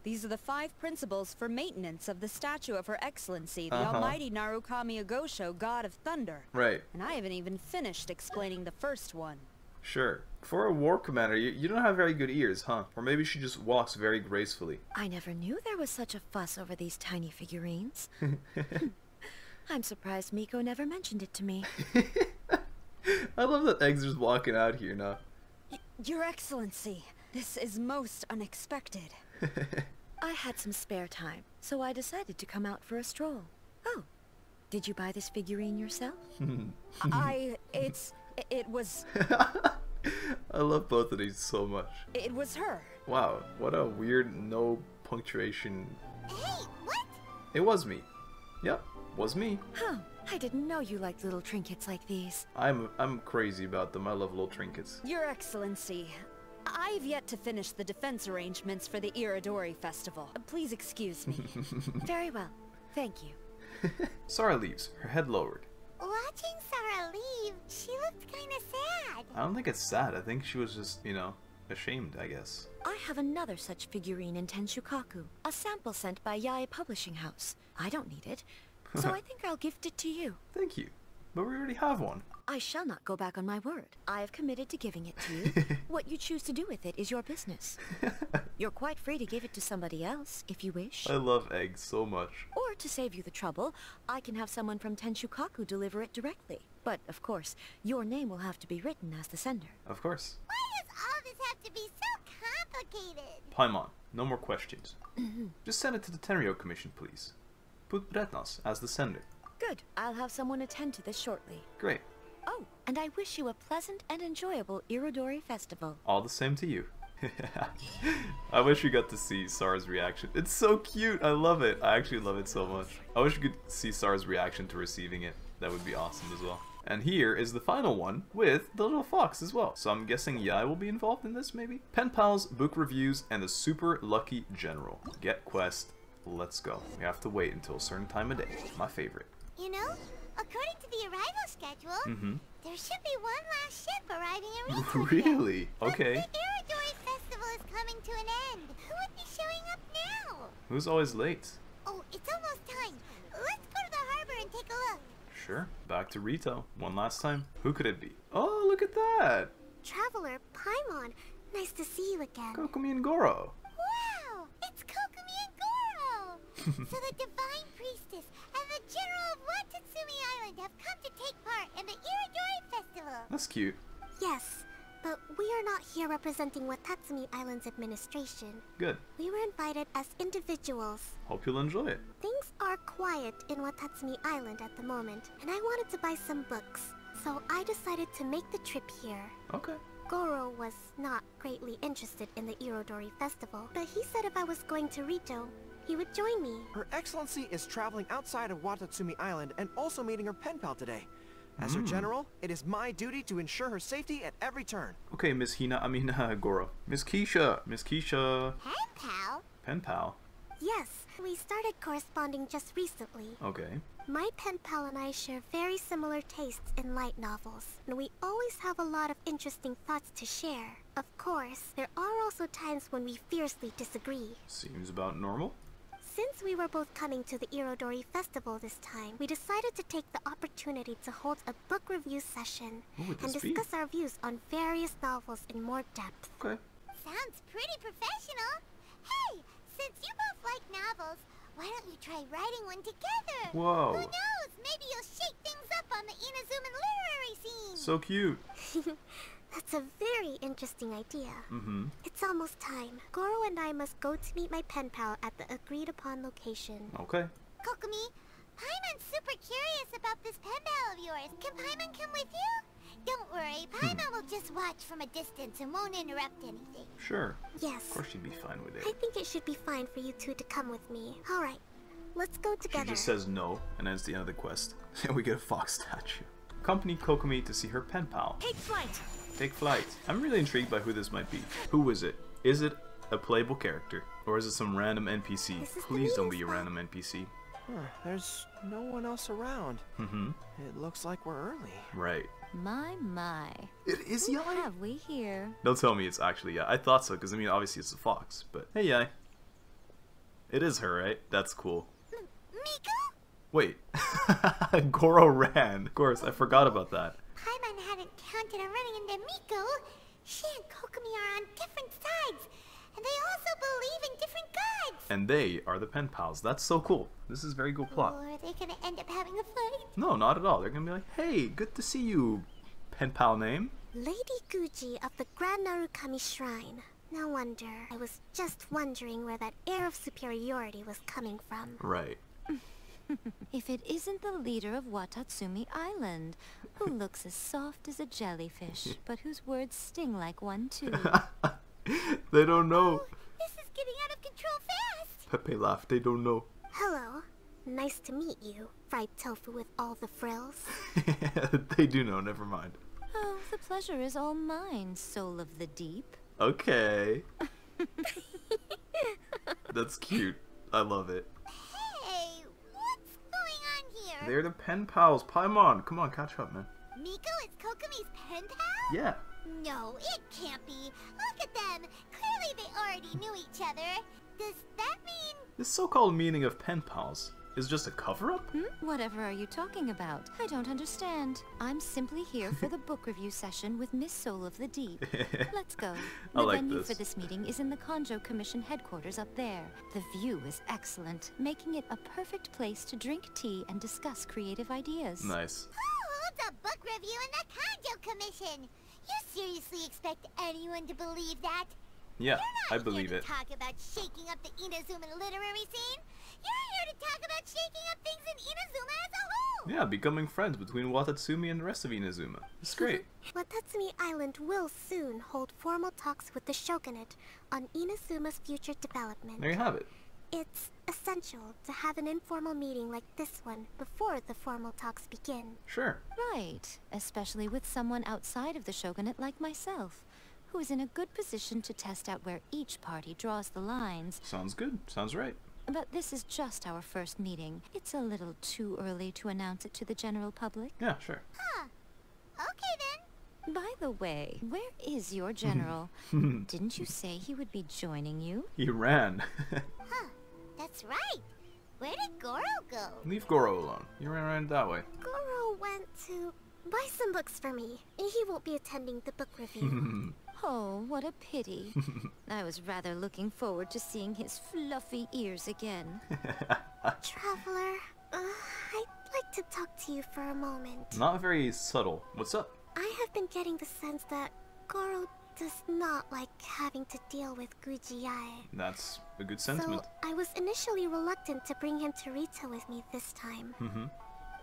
These are the 5 principles for maintenance of the statue of Her Excellency, the Almighty Narukami Ogosho, God of Thunder. Right. And I haven't even finished explaining the first one. Sure. For a war commander, you don't have very good ears, huh? Or maybe she just walks very gracefully. I never knew there was such a fuss over these tiny figurines. I'm surprised Miko never mentioned it to me. I love that Eggs is walking out here now. Your Excellency, this is most unexpected. I had some spare time, so I decided to come out for a stroll. Oh, did you buy this figurine yourself? It was... I love both of these so much. It was her. Wow, what a weird no punctuation... Hey, what? It was me. Yep, was me. Huh, I didn't know you liked little trinkets like these. I'm crazy about them. I love little trinkets. Your Excellency, I've yet to finish the defense arrangements for the Irodori festival. Please excuse me. Very well. Thank you. Sara leaves, her head lowered. Watching Sara leave, she looked kind of sad. I don't think it's sad. I think she was just, you know, ashamed, I guess. I have another such figurine in Tenshukaku, a sample sent by Yae Publishing House. I don't need it, so I think I'll gift it to you. Thank you. But we already have one. I shall not go back on my word. I have committed to giving it to you. What you choose to do with it is your business. You're quite free to give it to somebody else, if you wish. I love Eggs so much. Or, to save you the trouble, I can have someone from Tenshukaku deliver it directly. But, of course, your name will have to be written as the sender. Of course. Why does all this have to be so complicated? Paimon, no more questions. Just send it to the Tenryo Commission, please. Put Bretnos as the sender. Good. I'll have someone attend to this shortly. Great. Oh, and I wish you a pleasant and enjoyable Irodori festival. All the same to you. I wish we got to see Sara's reaction. It's so cute. I love it. I actually love it so much. I wish we could see Sara's reaction to receiving it. That would be awesome as well. And here is the final one with the little fox as well. So I'm guessing Yae will be involved in this maybe? Pen pals, book reviews, and the super lucky general. Get quest. Let's go. We have to wait until a certain time of day. My favorite. You know, according to the arrival schedule, there should be one last ship arriving in Ritou. Really? Okay. The Irodori festival is coming to an end. Who would be showing up now? Who's always late? Oh, it's almost time. Let's go to the harbor and take a look. Sure. Back to Ritou. One last time. Who could it be? Oh, look at that! Traveler Paimon. Nice to see you again. Kokomi and Gorou. Wow! It's Kokomi and Gorou! So the divine priestess and the general of Watatsumi Island have come to take part in the Irodori festival. That's cute. Yes, but we are not here representing Watatsumi Island's administration. Good. We were invited as individuals. Hope you'll enjoy it. Things are quiet in Watatsumi Island at the moment, and I wanted to buy some books, so I decided to make the trip here. Okay. Gorou was not greatly interested in the Irodori festival, but he said if I was going to Ritou, he would join me. Her Excellency is traveling outside of Watatsumi Island and also meeting her pen pal today. As her general, it is my duty to ensure her safety at every turn. Okay, Miss Hina, I mean, Gorou. Miss Keisha! Miss Keisha! Pen pal? Pen pal? Yes, we started corresponding just recently. Okay. My pen pal and I share very similar tastes in light novels, and we always have a lot of interesting thoughts to share. Of course, there are also times when we fiercely disagree. Seems about normal. Since we were both coming to the Irodori festival this time, we decided to take the opportunity to hold a book review session and discuss our views on various novels in more depth. Okay. Sounds pretty professional. Hey, since you both like novels, why don't you try writing one together? Whoa. Who knows? Maybe you'll shake things up on the Inazuma literary scene. So cute. That's a very interesting idea. It's almost time. Gorou and I must go to meet my pen pal at the agreed-upon location. Okay. Kokomi, Paimon's super curious about this pen pal of yours. Can Paimon come with you? Don't worry, Paimon will just watch from a distance and won't interrupt anything. Sure. Yes. Of course you'd be fine with it. I think it should be fine for you two to come with me. Alright, let's go together. She just says no, and ends the end of the quest. And we get a fox statue. Accompany Kokomi to see her pen pal. Take flight! Take flight. I'm really intrigued by who this might be. Who is it? Is it a playable character? Or is it some random NPC? Please don't be a random NPC. Huh, there's no one else around. Mm-hmm. It looks like we're early. Right. My, my. It is Yae? What have we here? Don't tell me it's actually Yae. I thought so, because I mean, obviously it's a fox, but... Hey, Yae. It is her, right? That's cool. Miko? Wait. Gorou ran. Of course, I forgot about that. Paimon hadn't counted on running into Miko. She and Kokomi are on different sides. And they also believe in different gods! And they are the pen pals. That's so cool. This is a very cool plot. Or are they gonna end up having a fight? No, not at all. They're gonna be like, hey, good to see you, pen pal name. Lady Guji of the Grand Narukami Shrine. No wonder. I was just wondering where that air of superiority was coming from. Right. If it isn't the leader of Watatsumi Island, who looks as soft as a jellyfish, but whose words sting like one too. They don't know. Oh, this is getting out of control fast. Pepe laughed. They don't know. Hello. Nice to meet you, fried tofu with all the frills. They do know. Never mind. Oh, the pleasure is all mine, soul of the deep. Okay. That's cute. I love it. Hey, what's going on here? They're the pen pals. Paimon, come on, catch up, man. Miko is Kokomi's pen pal? Yeah. No, it can't be. Look at them. Clearly they already knew each other. Does that mean... This so-called meaning of pen pals is just a cover-up? Hmm? Whatever are you talking about? I don't understand. I'm simply here for the book review session with Miss Soul of the Deep. Let's go. The venue for this meeting is in the Kujo Commission headquarters up there. The view is excellent, making it a perfect place to drink tea and discuss creative ideas. Nice. Who holds a book review in the Kujo Commission? You seriously expect anyone to believe that? Yeah, I believe it. You're not here to talk about shaking up the Inazuma literary scene. You're here to talk about shaking up things in Inazuma as a whole. Yeah, becoming friends between Watatsumi and the rest of Inazuma. It's great. Watatsumi Island will soon hold formal talks with the Shogunate on Inazuma's future development. There you have it. It's essential to have an informal meeting like this one before the formal talks begin. Sure. Right. Especially with someone outside of the Shogunate like myself, who is in a good position to test out where each party draws the lines. Sounds good. Sounds right. But this is just our first meeting. It's a little too early to announce it to the general public. Yeah, sure. Huh. Okay then. By the way, where is your general? Didn't you say he would be joining you? He ran. Huh. That's right. Where did Gorou go? Leave Gorou alone. You ran around that way. Gorou went to buy some books for me. He won't be attending the book review. Oh, what a pity. I was rather looking forward to seeing his fluffy ears again. Traveler, I'd like to talk to you for a moment. Not very subtle. What's up? I have been getting the sense that Gorou does not like having to deal with Guji Yae. That's a good sentiment. So I was initially reluctant to bring him to Ritou with me this time. Mm-hmm.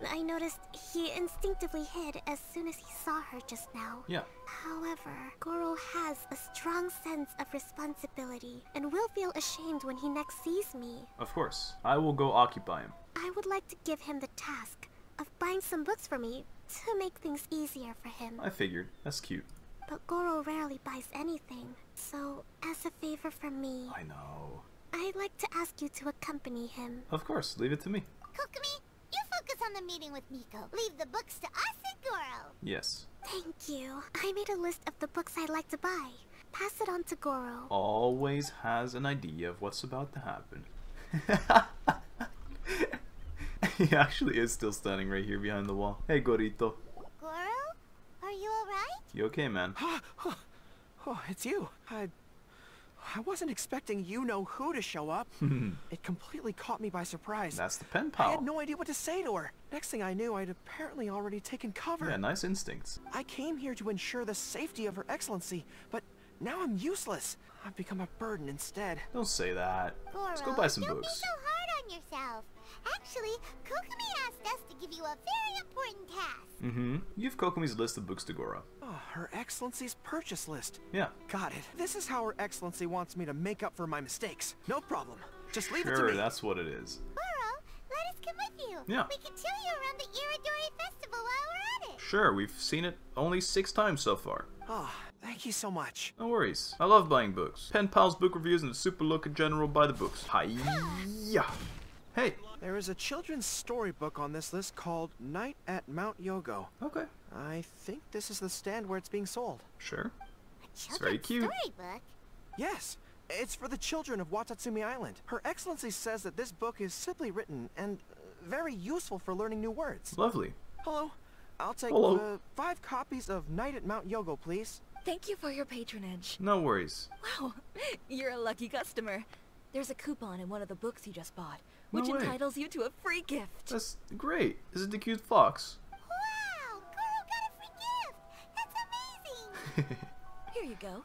I noticed he instinctively hid as soon as he saw her just now. Yeah. However, Gorou has a strong sense of responsibility and will feel ashamed when he next sees me. Of course. I will go occupy him. I would like to give him the task of buying some books for me to make things easier for him. I figured. That's cute. But Gorou rarely buys anything, so as a favor from me... I know. I'd like to ask you to accompany him. Of course, leave it to me. Kokomi, you focus on the meeting with Miko. Leave the books to us and Gorou. Yes. Thank you. I made a list of the books I'd like to buy. Pass it on to Gorou. Always has an idea of what's about to happen. He actually is still standing right here behind the wall. Hey, Gorito. Are you alright? You okay, man? Oh, it's you. I wasn't expecting you-know-who to show up. It completely caught me by surprise. That's the pen pal. I had no idea what to say to her. Next thing I knew, I'd apparently already taken cover. Yeah, nice instincts. I came here to ensure the safety of Her Excellency, but now I'm useless. I've become a burden instead. Don't say that. Gorou, let's go buy some books. Don't be so hard on yourself. Actually, Kokomi asked us to give you a very important task. Mm-hmm. You've Kokomi's list of books to Gorou. Oh, Her Excellency's purchase list. Yeah. Got it. This is how Her Excellency wants me to make up for my mistakes. No problem. Just leave it to me. Sure, that's what it is. Gorou, let us come with you. Yeah. We can show you around the Irodori Festival while we're at it. Sure, we've seen it only 6 times so far. Ah, oh, thank you so much. No worries. I love buying books. Pen pals, book reviews, and a super look in general by the books. Hiya. Hey. There is a children's storybook on this list called Night at Mount Yogo. Okay. I think this is the stand where it's being sold. Sure. It's very cute. Storybook? Yes. It's for the children of Watatsumi Island. Her Excellency says that this book is simply written and very useful for learning new words. Lovely. Hello. I'll take 5 copies of Night at Mount Yogo, please. Thank you for your patronage. No worries. Wow, you're a lucky customer. There's a coupon in one of the books you just bought, which entitles you to a free gift. That's great. Is it the cute fox? Wow, Gorou got a free gift. That's amazing. Here you go.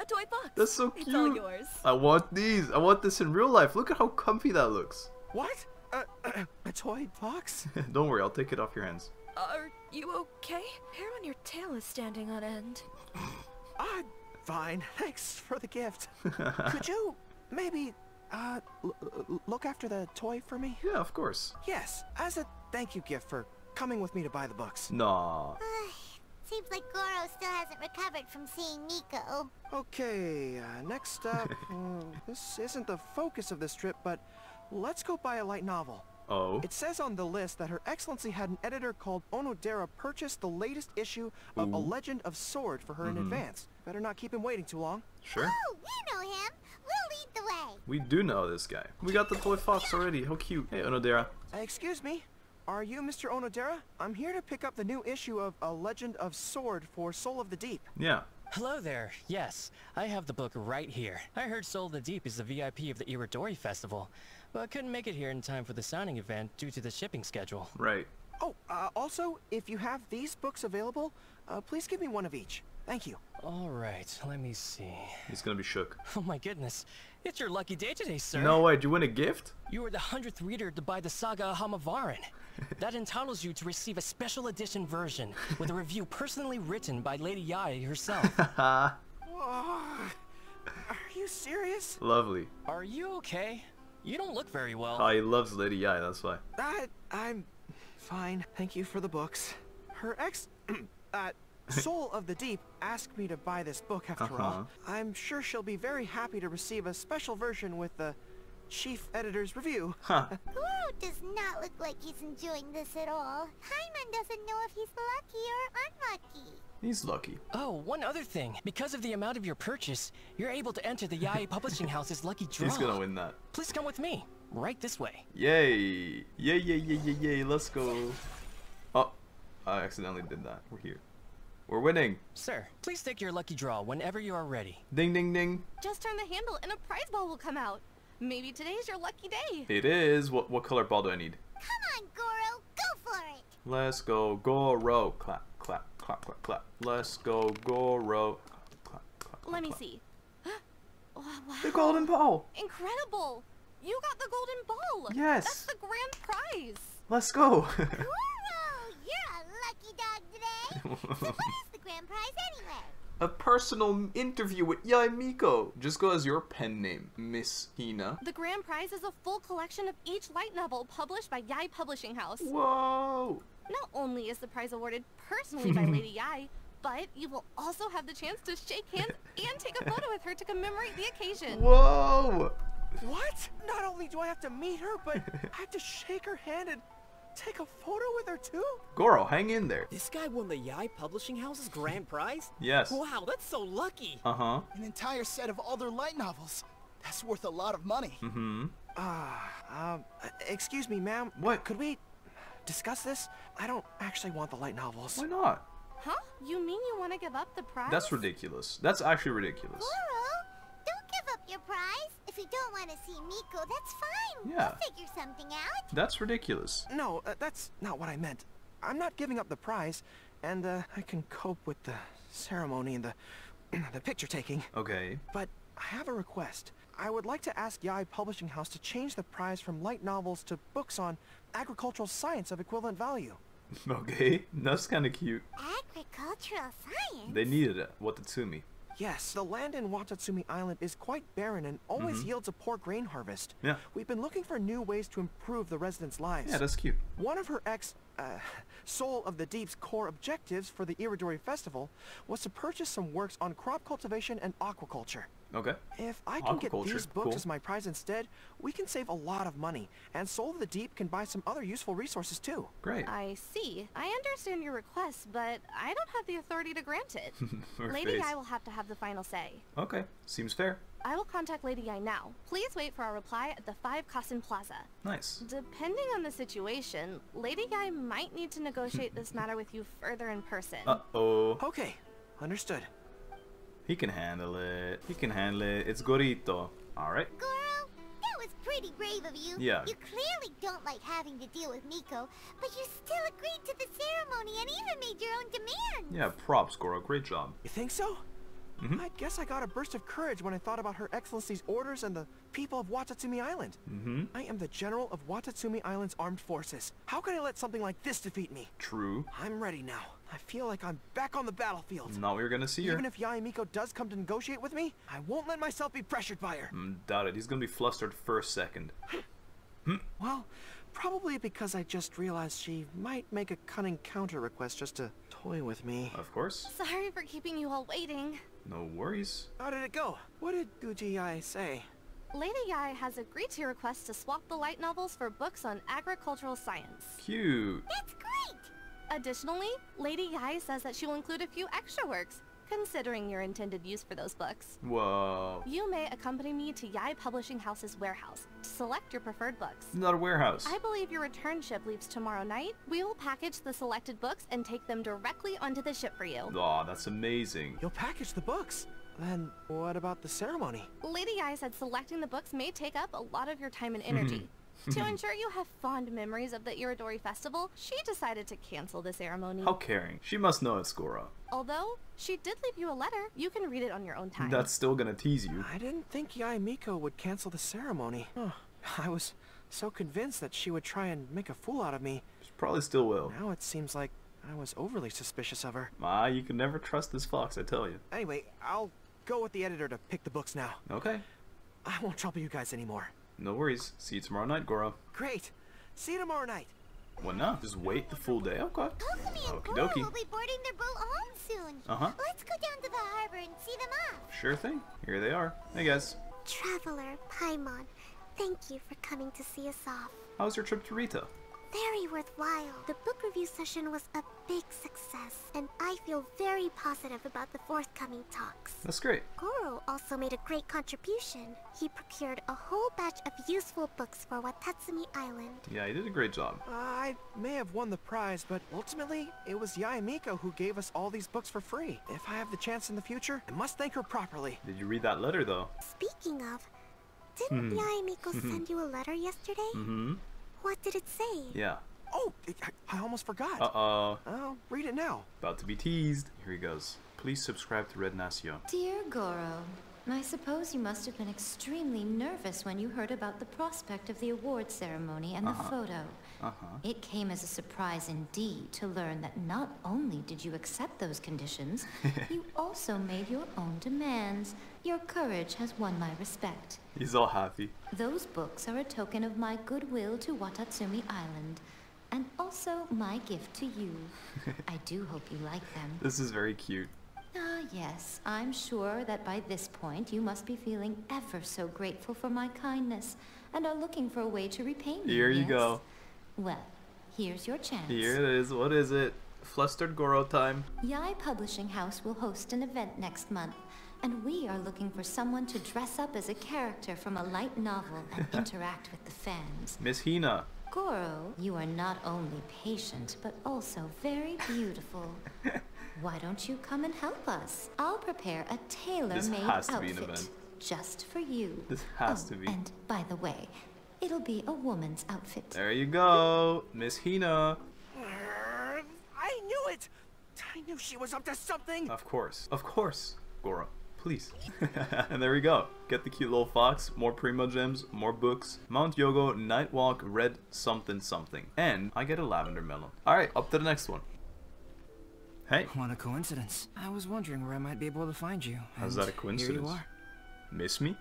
A toy box. That's so cute. It's all yours. I want these. I want this in real life. Look at how comfy that looks. What? A toy box? Don't worry, I'll take it off your hands. Are you okay? Hair on your tail is standing on end. I'm fine. Thanks for the gift. Could you maybe look after the toy for me? Yeah, of course. Yes, as a thank you gift for coming with me to buy the books. Nah. Seems like Gorou still hasn't recovered from seeing Miko. Okay, next up, this isn't the focus of this trip, but let's go buy a light novel. Oh. It says on the list that Her Excellency had an editor called Onodera purchase the latest issue of A Legend of Sword for her in advance. Better not keep him waiting too long. Sure. Oh, we know him. We'll lead the way. We do know this guy. We got the toy fox already. How cute. Hey, Onodera. Excuse me. Are you Mr. Onodera? I'm here to pick up the new issue of A Legend of Sword for Soul of the Deep. Yeah. Hello there. Yes, I have the book right here. I heard Soul of the Deep is the VIP of the Irodori Festival, but couldn't make it here in time for the signing event due to the shipping schedule. Right. Oh, also, if you have these books available, please give me one of each. Thank you. All right, let me see. He's gonna be shook. Oh my goodness. It's your lucky day today, sir. No way, did you win a gift? You are the 100th reader to buy the saga Ahamavaran. That entitles you to receive a special edition version with a review personally written by Lady Yae herself. Are you serious? Lovely. Are you okay? You don't look very well. Oh, he loves Lady Yae, that's why. I'm fine. Thank you for the books. Her ex... Soul of the Deep asked me to buy this book after all. I'm sure she'll be very happy to receive a special version with the chief editor's review. Huh. Gorou does not look like he's enjoying this at all. Paimon doesn't know if he's lucky or unlucky. He's lucky. Oh, one other thing. Because of the amount of your purchase, you're able to enter the Yae Publishing House's lucky draw. He's gonna win that. Please come with me. Right this way. Yay. Yay. Let's go. Oh, I accidentally did that. We're here. We're winning. Sir, please take your lucky draw whenever you are ready. Ding, ding, ding. Just turn the handle and a prize ball will come out. Maybe today's your lucky day. It is. What color ball do I need? Come on, Gorou. Go for it. Let's go, Gorou. Clap, clap, clap, clap, clap. Let's go, Gorou. Clap, clap, clap, Let me see. Wow. The golden ball. Incredible. You got the golden ball. Yes. That's the grand prize. Let's go. Gorou, you're a lucky dog today. So what is the grand prize anyway? A personal interview with Yae Miko. Just go as your pen name, Miss Hina. The grand prize is a full collection of each light novel published by Yae Publishing House. Whoa! Not only is the prize awarded personally by Lady Yae, but you will also have the chance to shake hands and take a photo with her to commemorate the occasion. Whoa! What? Not only do I have to meet her, but I have to shake her hand and take a photo with her too? Gorou, hang in there. This guy won the Yae Publishing House's grand prize? Yes. Wow, that's so lucky. An entire set of all their light novels. That's worth a lot of money. Excuse me, ma'am. What? Could we discuss this? I don't actually want the light novels. Why not? Huh? You mean you want to give up the prize? That's ridiculous. That's actually ridiculous. Gorou, don't give up your prize. If you don't want to see Miko, that's fine. Yeah. We'll figure something out. That's ridiculous. No, that's not what I meant. I'm not giving up the prize, and I can cope with the ceremony and the picture taking. Okay. But I have a request. I would like to ask Yae Publishing House to change the prize from light novels to books on agricultural science of equivalent value. Okay, that's kind of cute. Agricultural science? They needed it. Watatsumi. Yes, the land in Watatsumi Island is quite barren and always yields a poor grain harvest. Yeah. We've been looking for new ways to improve the residents' lives. Yeah, that's cute. One of her ex Soul of the Deep's core objectives for the Irodori Festival was to purchase some works on crop cultivation and aquaculture. Okay. If I can get these books as my prize instead, we can save a lot of money, and Soul of the Deep can buy some other useful resources too. Great. I see. I understand your request, but I don't have the authority to grant it. Lady Yae will have to have the final say. Okay. Seems fair. I will contact Lady Yae now. Please wait for our reply at the 5 Kassen Plaza. Nice. Depending on the situation, Lady Yae might need to negotiate this matter with you further in person. Uh-oh. Okay. Understood. He can handle it. He can handle it. It's Gorito. Alright. Gorou, that was pretty brave of you. Yeah. You clearly don't like having to deal with Miko, but you still agreed to the ceremony and even made your own demands. Yeah, props, Gorou. Great job. You think so? Mm-hmm. I guess I got a burst of courage when I thought about Her Excellency's orders and the people of Watatsumi Island. Mm-hmm. I am the general of Watatsumi Island's armed forces. How can I let something like this defeat me? True. I'm ready now. I feel like I'm back on the battlefield. Now we're gonna see her. Even if Yae Miko does come to negotiate with me, I won't let myself be pressured by her. Doubt it. He's gonna be flustered first second. Well, probably because I just realized she might make a cunning counter request just to toy with me. Of course. Sorry for keeping you all waiting. No worries. How did it go? What did Guji Yae say? Lady Yae has agreed to your request to swap the light novels for books on agricultural science. Cute. That's great! Additionally, Lady Yae says that she will include a few extra works, considering your intended use for those books. Whoa. You may accompany me to Yae Publishing House's warehouse to select your preferred books. Not a warehouse. I believe your return ship leaves tomorrow night. We will package the selected books and take them directly onto the ship for you. Aw, that's amazing. You'll package the books? Then what about the ceremony? Lady Yae said selecting the books may take up a lot of your time and energy. To ensure you have fond memories of the Irodori Festival, she decided to cancel the ceremony. How caring. She must know it's Gorou. Although, she did leave you a letter. You can read it on your own time. That's still gonna tease you. I didn't think Yae Miko would cancel the ceremony. Huh. I was so convinced that she would try and make a fool out of me. She probably still will. Now it seems like I was overly suspicious of her. Ah, you can never trust this fox, I tell you. Anyway, I'll go with the editor to pick the books now. Okay. I won't trouble you guys anymore. No worries. See you tomorrow night, Gorou. Great. See you tomorrow night. What now? Just wait the full day? Okay. Kokomi and Gorou will be boarding their boat home soon. Uh-huh. Let's go down to the harbor and see them off. Sure thing. Here they are. Hey, guys. Traveler Paimon, thank you for coming to see us off. How was your trip to Ritou? Very worthwhile. The book review session was a big success, and I feel very positive about the forthcoming talks. That's great. Gorou also made a great contribution. He procured a whole batch of useful books for Watatsumi Island. Yeah, he did a great job. I may have won the prize, but ultimately, it was Yae Miko who gave us all these books for free. If I have the chance in the future, I must thank her properly. Did you read that letter, though? Speaking of, didn't Yae Miko send you a letter yesterday? Mm-hmm. What did it say? Yeah. Oh, I almost forgot. Uh-oh. I'll read it now. About to be teased. Here he goes. Please subscribe to Red Nacio. Dear Gorou, I suppose you must have been extremely nervous when you heard about the prospect of the award ceremony and the photo. It came as a surprise indeed to learn that not only did you accept those conditions, you also made your own demands. Your courage has won my respect. He's all happy. Those books are a token of my goodwill to Watatsumi Island, and also my gift to you. I do hope you like them. This is very cute. Ah, yes. I'm sure that by this point you must be feeling ever so grateful for my kindness and are looking for a way to repay me. Here you go. Well, here's your chance. Here it is. What is it? Flustered Gorou time. Yae Publishing House will host an event next month, and we are looking for someone to dress up as a character from a light novel and interact with the fans. Miss Hina. Gorou, you are not only patient, but also very beautiful. Why don't you come and help us? I'll prepare a tailor-made outfit just for you. This has to be. And by the way, it'll be a woman's outfit. There you go, Miss Hina. I knew it! I knew she was up to something! Of course, Gorou, please. And there we go. Get the cute little fox, more Primo gems, more books, Mount Yogo, Nightwalk, Red something something. And I get a lavender melon. Alright, up to the next one. Hey. What a coincidence. I was wondering where I might be able to find you. How's that a coincidence? Here you are. Miss me?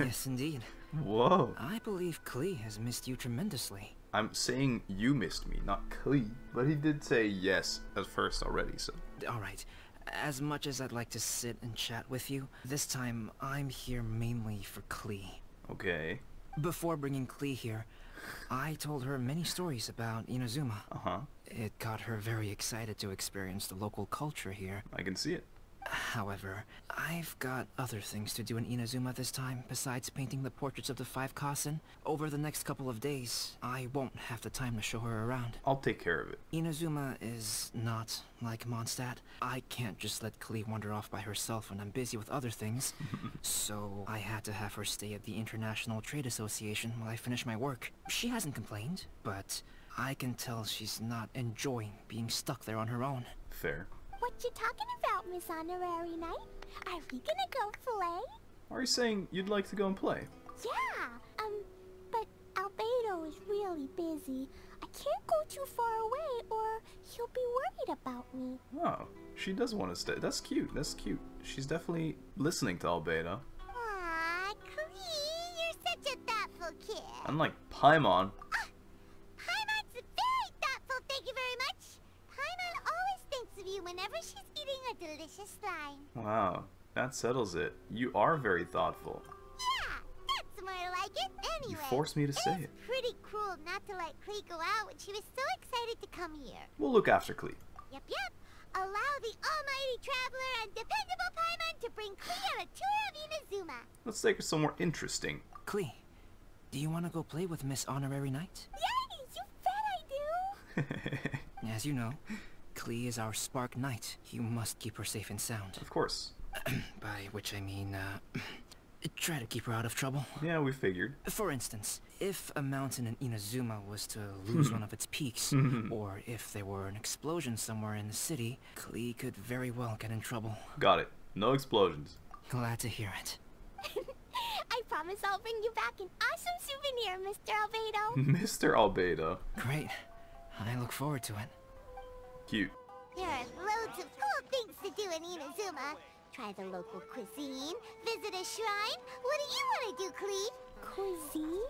Yes, indeed. Whoa. I believe Klee has missed you tremendously. I'm saying you missed me, not Klee. But he did say yes at first already, so... Alright, as much as I'd like to sit and chat with you, this time I'm here mainly for Klee. Okay. Before bringing Klee here, I told her many stories about Inazuma. Uh-huh. It got her very excited to experience the local culture here. I can see it. However, I've got other things to do in Inazuma this time, besides painting the portraits of the 5 Kassen. Over the next couple of days, I won't have the time to show her around. I'll take care of it. Inazuma is not like Mondstadt. I can't just let Klee wander off by herself when I'm busy with other things. So I had to have her stay at the International Trade Association while I finish my work. She hasn't complained, but I can tell she's not enjoying being stuck there on her own. Fair. What you talking about, Miss Honorary Knight? Are we gonna go play? Are you saying you'd like to go and play? Yeah, but Albedo is really busy. I can't go too far away or he'll be worried about me. Oh, she does want to stay. That's cute, that's cute. She's definitely listening to Albedo. Aw, Klee, you're such a thoughtful kid. Unlike Paimon. Paimon's very thoughtful, thank you very much. Paimon always thinks of you whenever she's eating a delicious slime. Wow, that settles it. You are very thoughtful. Yeah, that's more like it. Anyway, you forced me to say it. It's pretty cruel not to let Klee go out when she was so excited to come here. We'll look after Klee. Yep, yep. Allow the almighty traveler and dependable Paimon to bring Klee on a tour of Inazuma. Let's take her somewhere interesting. Klee, do you want to go play with Miss Honorary Knight? Yay, you bet I do. As you know, Klee is our spark knight. You must keep her safe and sound. Of course. By which I mean, try to keep her out of trouble. Yeah, we figured. For instance, if a mountain in Inazuma was to lose one of its peaks, or if there were an explosion somewhere in the city, Klee could very well get in trouble. Got it. No explosions. Glad to hear it. I promise I'll bring you back an awesome souvenir, Mr. Albedo. Mr. Albedo. Great. I look forward to it. Cute. There are loads of cool things to do in Inazuma. Try the local cuisine, visit a shrine. What do you want to do, Klee? Cuisine?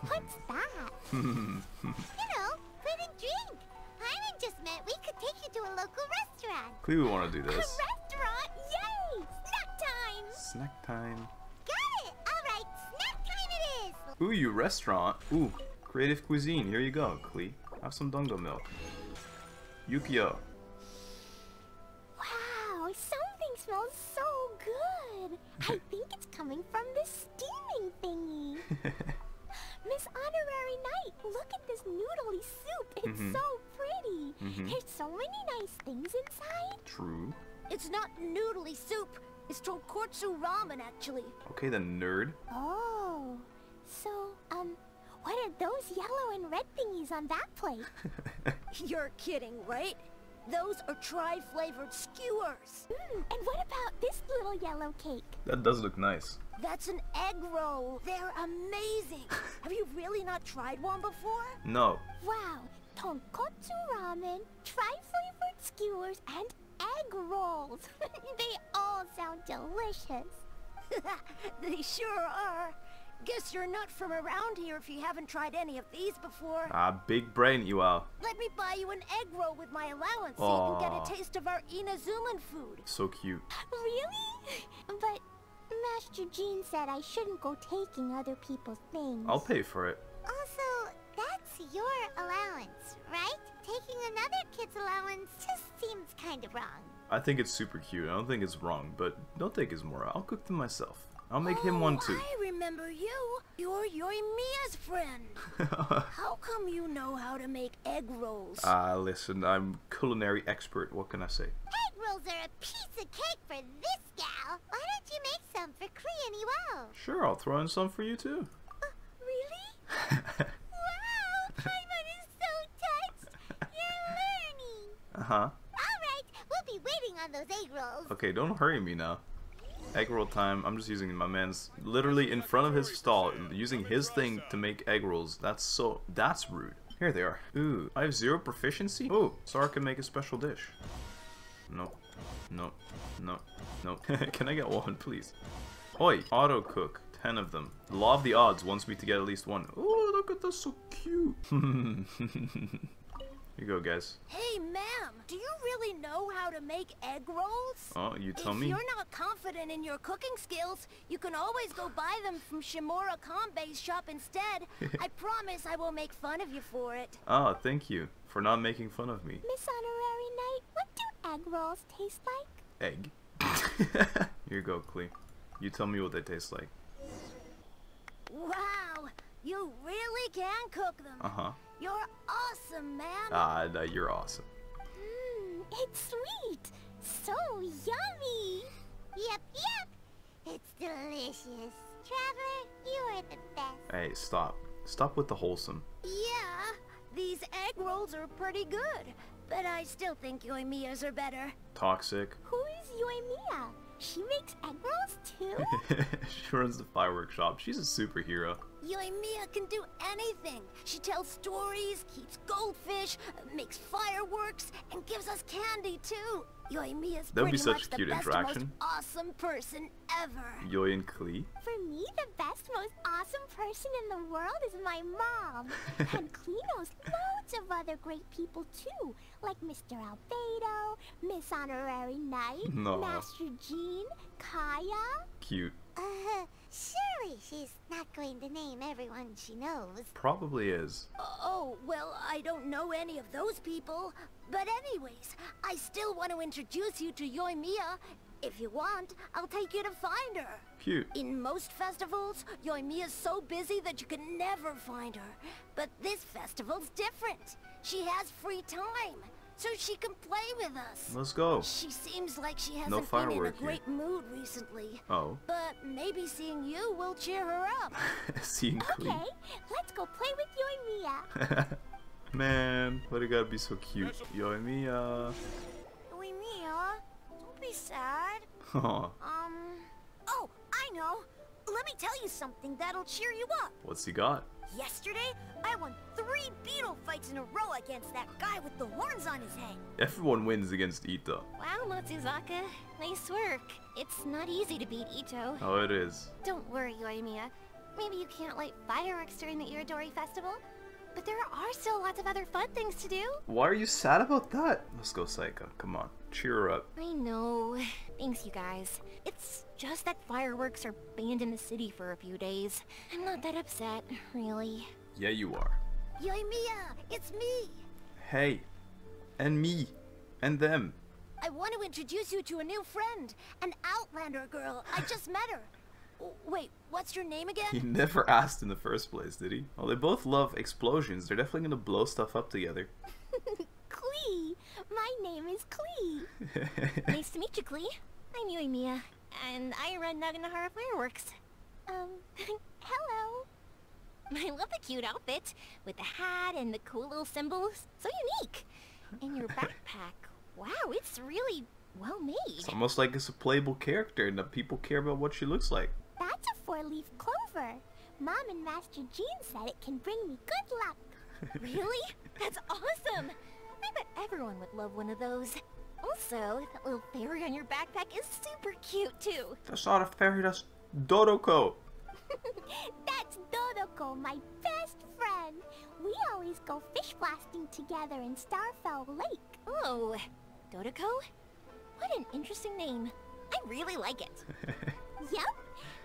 What's that? You know, food and drink. Paimon just meant we could take you to a local restaurant. Klee would want to do this. A restaurant? Yay! Snack time! Snack time. Got it! Alright, snack time it is! Ooh, you restaurant. Ooh, creative cuisine. Here you go, Klee. Have some dongo milk. Yukio. Wow, something smells so good. I think it's coming from this steaming thingy. Miss Honorary Knight, look at this noodly soup. It's so pretty. There's so many nice things inside. True. It's not noodly soup. It's tonkotsu ramen, actually. Okay, the nerd. Oh, so, what are those yellow and red thingies on that plate? You're kidding, right? Those are tri-flavored skewers. And what about this little yellow cake? That does look nice. That's an egg roll. They're amazing. Have you really not tried one before? No. Wow. Tonkotsu ramen, tri-flavored skewers, and egg rolls. They all sound delicious. They sure are. Guess you're not from around here if you haven't tried any of these before. Ah, big brain you are. Let me buy you an egg roll with my allowance. Aww. So you can get a taste of our Inazuman food. So cute. Really? But Master Jean said I shouldn't go taking other people's things. I'll pay for it. Also, that's your allowance, right? Taking another kid's allowance just seems kind of wrong. I think it's super cute. I don't think it's wrong, but don't take his moral. I'll cook them myself. I'll make him one too. I remember you. You're Yoimiya's friend. How come you know how to make egg rolls? Listen, I'm culinary expert. What can I say? Egg rolls are a piece of cake for this gal. Why don't you make some for Klee and Iwo? Sure, I'll throw in some for you too. Really? Wow, Paimon is so touched. You're learning. All right, we'll be waiting on those egg rolls. Okay, don't hurry me now. Egg roll time. I'm just using my man's literally in front of his stall, using his thing to make egg rolls. That's rude. Here they are. Ooh, I have 0 proficiency? Oh, Sara can make a special dish. No, no, no, no. Can I get one, please? Oi, auto cook. 10 of them. The law of the odds wants me to get at least one. Ooh, Look at this, so cute. Here you go, guys. Hey, ma'am, do you really know how to make egg rolls? Oh, you tell me. If you're not confident in your cooking skills, you can always go buy them from Shimura Kanbei's shop instead. I promise I won't make fun of you for it. Ah, oh, thank you for not making fun of me. Miss Honorary Knight, what do egg rolls taste like? Egg. Here you go, Klee. You tell me what they taste like. Wow, you really can cook them. Uh-huh. You're awesome, ma'am. Ah, no, you're awesome. Mmm, it's sweet. So yummy. Yep, yep. It's delicious. Traveler, you are the best. Hey, stop. Stop with the wholesome. Yeah, these egg rolls are pretty good, but I still think Yoimiya's are better. Toxic. Who is Yoimiya? She makes egg rolls too? She runs the fireworks shop. She's a superhero. Yoimiya can do anything. She tells stories, keeps goldfish, makes fireworks, and gives us candy too. Yoimiya's pretty much the best, most awesome person ever. Yoi and Klee? For me, the best, most awesome person in the world is my mom. And Klee knows loads of other great people too, like Mr. Albedo, Miss Honorary Knight, no. Master Jean, Kaya. Cute. Surely she's not going to name everyone she knows. Probably is. Oh, well, I don't know any of those people. But anyways, I still want to introduce you to Yoimiya. If you want, I'll take you to find her. Cute. In most festivals, Yoimiya's so busy that you can never find her. But this festival's different. She has free time, so she can play with us. Let's go. She seems like she hasn't been in a great mood recently. Oh. But maybe seeing you will cheer her up. Seeing Klee. Okay, let's go play with Yoimiya. Man, why do you gotta be so cute? Yoimiya. Yoimiya, don't be sad. Oh. Oh, I know. Let me tell you something that'll cheer you up. What's he got? Yesterday, I won 3 beetle fights in a row against that guy with the horns on his head. Everyone wins against Itto. Wow, Motsuzaka. Nice work. It's not easy to beat Itto. Oh, it is. Don't worry, Yoimiya. Maybe you can't light fireworks during the Irodori festival, but there are still lots of other fun things to do. Why are you sad about that? Let's go, Saika. Come on. Cheer her up. I know. Thanks, you guys. It's just that fireworks are banned in the city for a few days. I'm not that upset, really. Yeah, you are. Yoimiya, it's me. Hey. And me. And them. I want to introduce you to a new friend. An Outlander girl. I just met her. Wait, what's your name again? He never asked in the first place, did he? Well, they both love explosions. They're definitely gonna blow stuff up together. Klee! My name is Klee! Nice to meet you, Klee. I'm Yoimiya, and I run Naganahara Fireworks. Hello. I love the cute outfit, with the hat and the cool little symbols. So unique! And your backpack. Wow, it's really well made. It's almost like it's a playable character, and the people care about what she looks like. That's a 4-leaf clover. Mom and Master Jean said it can bring me good luck. Really? That's awesome! I bet everyone would love one of those. Also, that little fairy on your backpack is super cute, too. That's not a fairy, that's Dodoco. That's Dodoco, my best friend. We always go fish blasting together in Starfell Lake. Oh, Dodoco? What an interesting name. I really like it. Yep.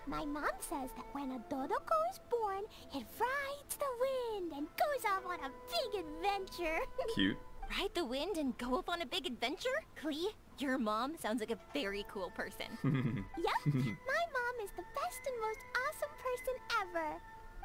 My mom says that when a Dodoco is born, it rides the wind and goes off on a big adventure. Cute. Ride the wind and go off on a big adventure? Klee, your mom sounds like a very cool person. Yep, my mom is the best and most awesome person ever.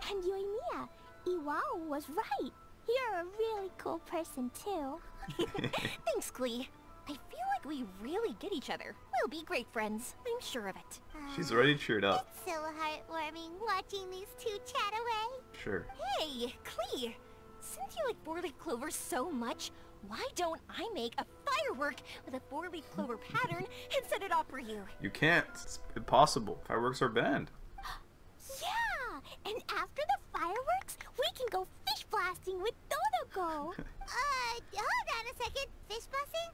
And Yoimiya, Iwao was right. You're a really cool person too. Thanks, Klee. I feel like we really get each other. We'll be great friends. I'm sure of it. She's already cheered up. It's so heartwarming watching these two chat away. Sure. Hey, Klee! Since you like 4-leaf clover so much, why don't I make a firework with a 4-leaf clover pattern and set it off for you? You can't. It's impossible. Fireworks are banned. Yeah! And after the fireworks, we can go fish blasting with Dodoco. Hold on a second. Fish blasting?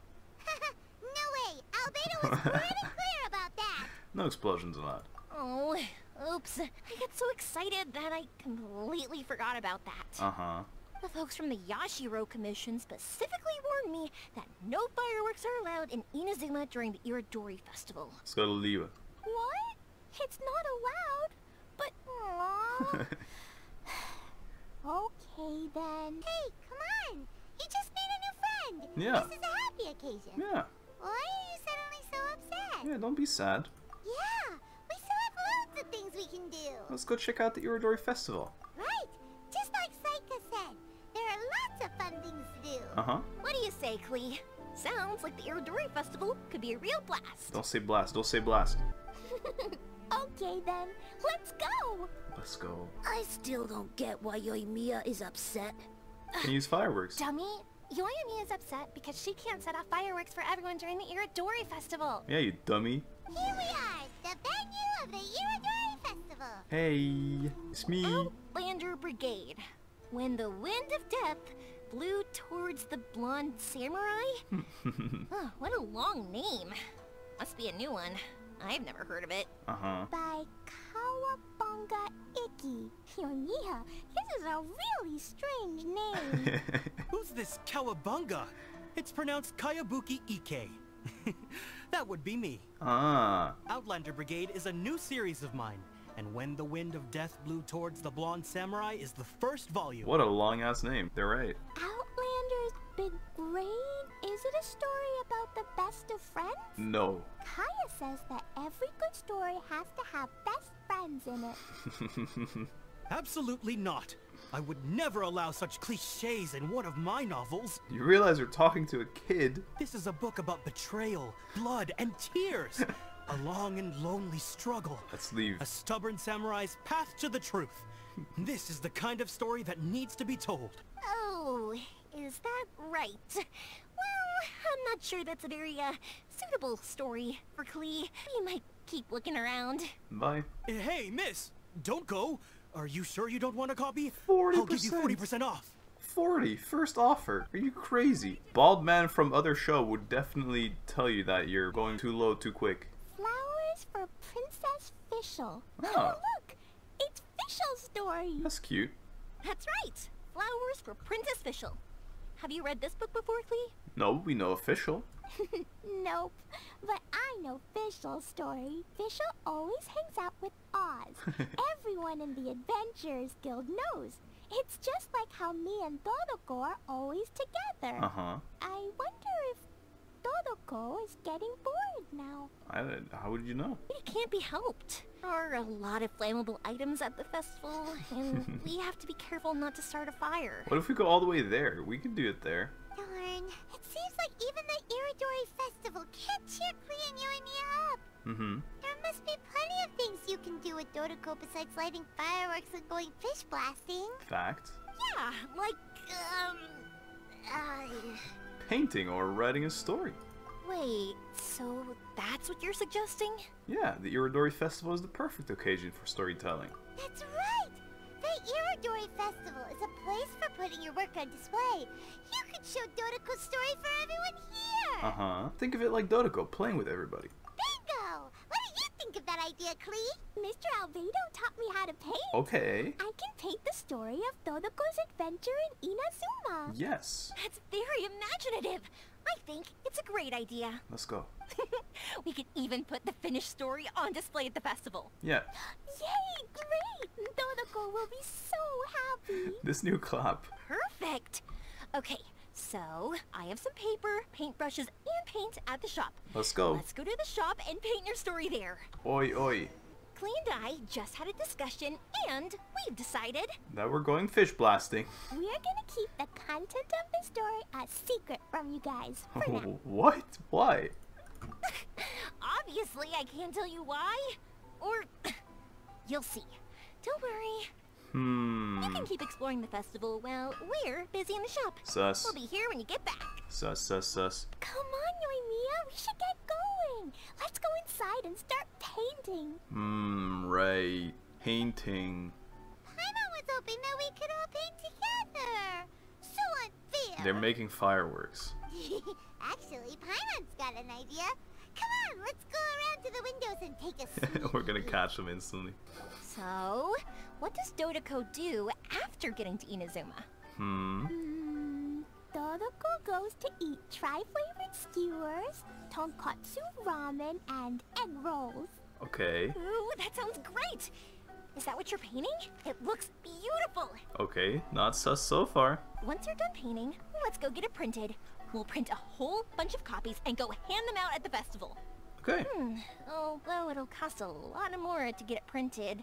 No way! Albedo was pretty clear about that! No explosions allowed. Oh, oops. Yes! I got so excited that I completely forgot about that. The folks from the Yashiro Commission specifically warned me that no fireworks are allowed in Inazuma during the Irodori festival. Let's go to Liwa. What? It's not allowed? But... Aww. Okay then. Hey, come on! You just made a new friend! Yeah. This is a happy occasion. Yeah. Why are you suddenly so upset? Yeah, don't be sad. Yeah! We still have loads of things we can do! Let's go check out the Irodori festival. Right! Just like Saika said, there are lots of fun things to do. What do you say, Klee? Sounds like the Irodori festival could be a real blast. Don't say blast, don't say blast. Okay then, let's go! Let's go. I still don't get why Yoimiya is upset. Can use fireworks. Dummy, Yoimiya is upset because she can't set off fireworks for everyone during the Irodori festival. Yeah, you dummy. Here we are, the venue of the Irodori festival. Hey, it's me. Outlander Brigade. When the wind of death blew towards the blonde samurai? Oh, what a long name. Must be a new one. I've never heard of it. By Kawabunga Iki. Yoimiya, this is a really strange name. Who's this Kawabunga? It's pronounced Kayabuki Ike. That would be me. Outlander Brigade is a new series of mine. And When the Wind of Death Blew Towards the Blonde Samurai is the first volume. What a long-ass name. They're right. Outlander's Big Rain? Is it a story about the best of friends? No. Kaya says that every good story has to have best friends in it. Absolutely not. I would never allow such cliches in one of my novels. You realize you're talking to a kid? This is a book about betrayal, blood, and tears. A long and lonely struggle. Let's leave. A stubborn samurai's path to the truth. This is the kind of story that needs to be told. Oh, is that right? Well, I'm not sure that's a very suitable story for Klee. You might keep looking around. Bye. Hey, miss, don't go. Are you sure you don't want a copy? 40%. I'll give you 40% off. 40? First offer? Are you crazy? Bald man from other show would definitely tell you that you're going too low too quick. Flowers for Princess Fischl. Oh, look! It's Fischl's story! That's cute. That's right! Flowers for Princess Fischl. Have you read this book before, Klee? No, we know Fischl. Nope, but I know Fischl's story. Fischl always hangs out with Oz. Everyone in the Adventurers Guild knows. It's just like how me and Dodoco are always together. I wonder if Dodoco is getting bored now. How would you know? It can't be helped. There are a lot of flammable items at the festival, and we have to be careful not to start a fire. What if we go all the way there? We can do it there. Darn. It seems like even the Irodori Festival can't cheer Klee and Yoimiya up. There must be plenty of things you can do with Dodoco besides lighting fireworks and going fish blasting. Fact. Yeah, like, painting or writing a story. Wait, so that's what you're suggesting? Yeah, the Irodori Festival is the perfect occasion for storytelling. That's right! The Irodori Festival is a place for putting your work on display. You could show Dodoco's story for everyone here! Think of it like Dodoco, playing with everybody. Bingo! What do you think of that idea, Klee? Mr. Albedo taught me how to paint. Okay. I can paint the story of Dodoco's adventure in Inazuma. Yes. That's very imaginative. I think it's a great idea. Let's go. We could even put the finished story on display at the festival. Yeah. Yay, great! Dodoco will be so happy. This new club. Perfect. Okay, so I have some paper, paintbrushes, and paint at the shop. Let's go. Let's go to the shop and paint your story there. Oi, oi. Klee and I just had a discussion, and we've decided that we're going fish blasting. We're gonna keep the content of the story a secret from you guys. For now. What? Why? Obviously, I can't tell you why. Or, you'll see. Don't worry. You can keep exploring the festival while we're busy in the shop. Sus. We'll be here when you get back. Sus, sus, sus. Come on, Yoimiya, we should get going. Let's go inside and start painting. Right. Painting. Paimon was hoping that we could all paint together. So unfair. They're making fireworks. Actually, Paimon's got an idea. Come on, let's go around to the windows and take a sneak peek. We're gonna catch them instantly. So, what does Dodoco do after getting to Inazuma? Dodoco goes to eat tri-flavored skewers, tonkatsu ramen, and egg rolls. Okay. Ooh, that sounds great! Is that what you're painting? It looks beautiful! Okay, not sus so far. Once you're done painting, let's go get it printed. We'll print a whole bunch of copies and go hand them out at the festival. Okay. Although it'll cost a lot of more to get it printed.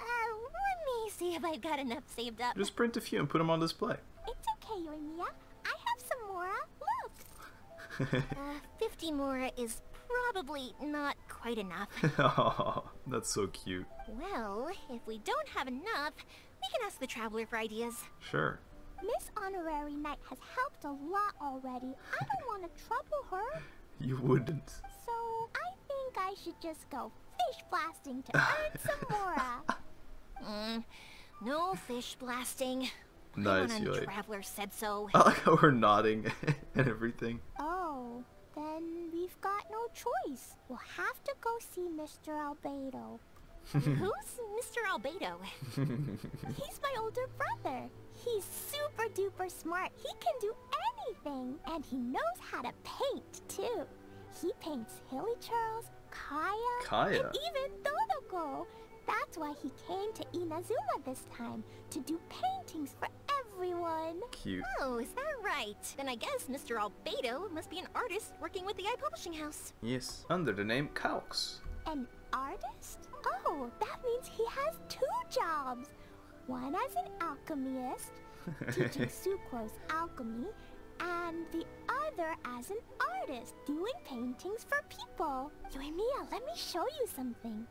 Let me see if I've got enough saved up. Just print a few and put them on display. It's okay, Yoimiya. I have some more. Look! 50 more is probably not quite enough. Oh, that's so cute. Well, if we don't have enough, we can ask the traveler for ideas. Sure. Miss Honorary Knight has helped a lot already. I don't want to trouble her. You wouldn't. So I think I should just go fish blasting to earn some mora. No fish blasting. Nice, Yoy. The traveler said so. I like how we're nodding and everything. Oh. Then we've got no choice. We'll have to go see Mr. Albedo. Who's Mr. Albedo? He's my older brother. He's super duper smart. He can do anything. And he knows how to paint, too. He paints Hilly Churls, Kaya, and even Dodoco. That's why he came to Inazuma this time, to do paintings for everyone. Cute. Oh, is that right? Then I guess Mr. Albedo must be an artist working with the Yae Publishing House. Yes, under the name Kalks. An artist? Oh, that means he has two jobs. One as an alchemist, teaching Sucrose alchemy, and the other as an artist, doing paintings for people. Yoimiya, let me show you something.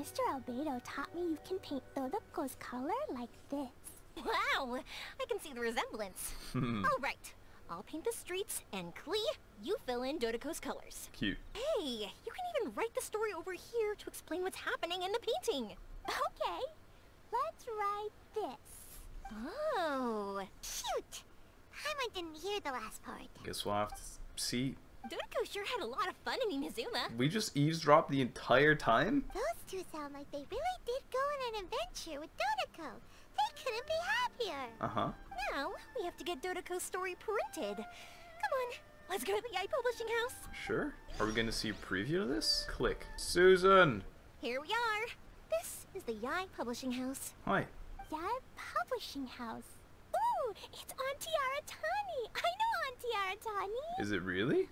Mr. Albedo taught me you can paint Dodoco's color like this. Wow! I can see the resemblance. Alright, I'll paint the streets, and Klee, you fill in Dodoco's colors. Cute. Hey, you can even write the story over here to explain what's happening in the painting. Okay, let's write this. Oh. Shoot! Paimon didn't hear the last part. Guess we'll have to see. Dodoco sure had a lot of fun in Inazuma. We just eavesdropped the entire time? Those two sound like they really did go on an adventure with Dodoco. They couldn't be happier. Uh-huh. Now, we have to get Dodoco's story printed. Come on, let's go to the Yae Publishing House. Sure. Are we going to see a preview of this? Click. Susan! Here we are. This is the Yae Publishing House. Hi. Yae Publishing House. Ooh, it's Auntie Aratani. I know Auntie Aratani. Is it really?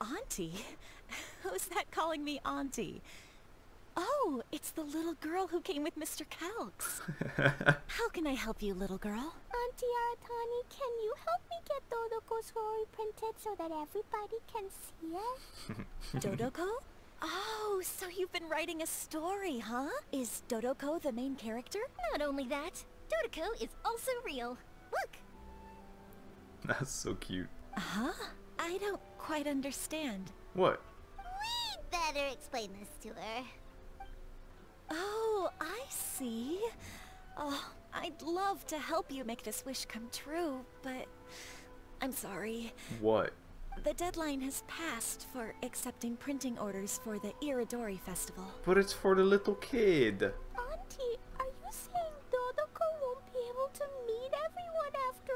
Auntie? Who's that calling me Auntie? Oh, it's the little girl who came with Mr. Kalks. How can I help you, little girl? Auntie Aratani, can you help me get Dodoco's story printed so that everybody can see it? Dodoco? Oh, so you've been writing a story, huh? Is Dodoco the main character? Not only that, Dodoco is also real. Look! That's so cute. Huh? I don't quite understand. What? We'd better explain this to her. Oh, I see. Oh, I'd love to help you make this wish come true, but I'm sorry. What? The deadline has passed for accepting printing orders for the Irodori festival. But it's for the little kid. Auntie, are you saying Dodoco won't be able to meet everyone after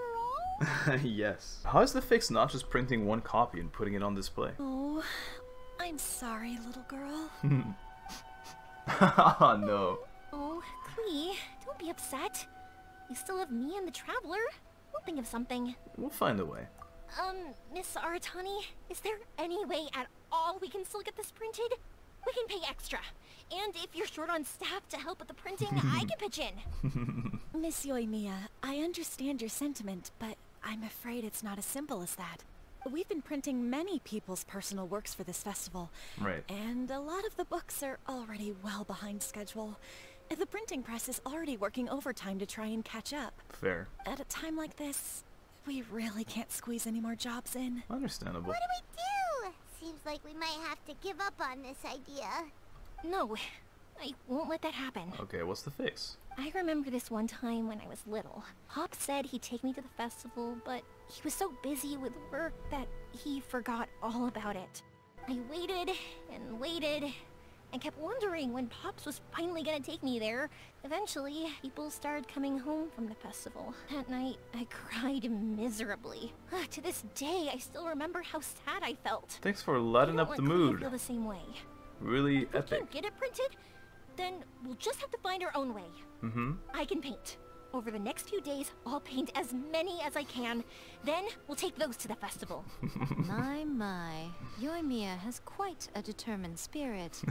all? Yes. How is the fix not just printing one copy and putting it on display? Oh, I'm sorry, little girl. Oh no. Oh, Klee, don't be upset. You still have me and the traveler. We'll think of something. We'll find a way. Miss Aratani, is there any way at all we can still get this printed? We can pay extra. And if you're short on staff to help with the printing, I can pitch in. Miss Yoimiya, I understand your sentiment, but I'm afraid it's not as simple as that. We've been printing many people's personal works for this festival. Right. And a lot of the books are already well behind schedule. The printing press is already working overtime to try and catch up. Fair. At a time like this, we really can't squeeze any more jobs in. Understandable. What do we do? Seems like we might have to give up on this idea. No, I won't let that happen. Okay, what's the fix? I remember this one time when I was little. Pop said he'd take me to the festival, but he was so busy with work that he forgot all about it. I waited and waited and kept wondering when Pops was finally gonna take me there. Eventually, people started coming home from the festival. That night, I cried miserably. To this day, I still remember how sad I felt. Thanks for lighting up the mood. Feel the same way. Really epic. If we can't get it printed, then we'll just have to find our own way. Mm-hmm. I can paint. Over the next few days, I'll paint as many as I can. Then we'll take those to the festival. My, my. Yoimiya has quite a determined spirit.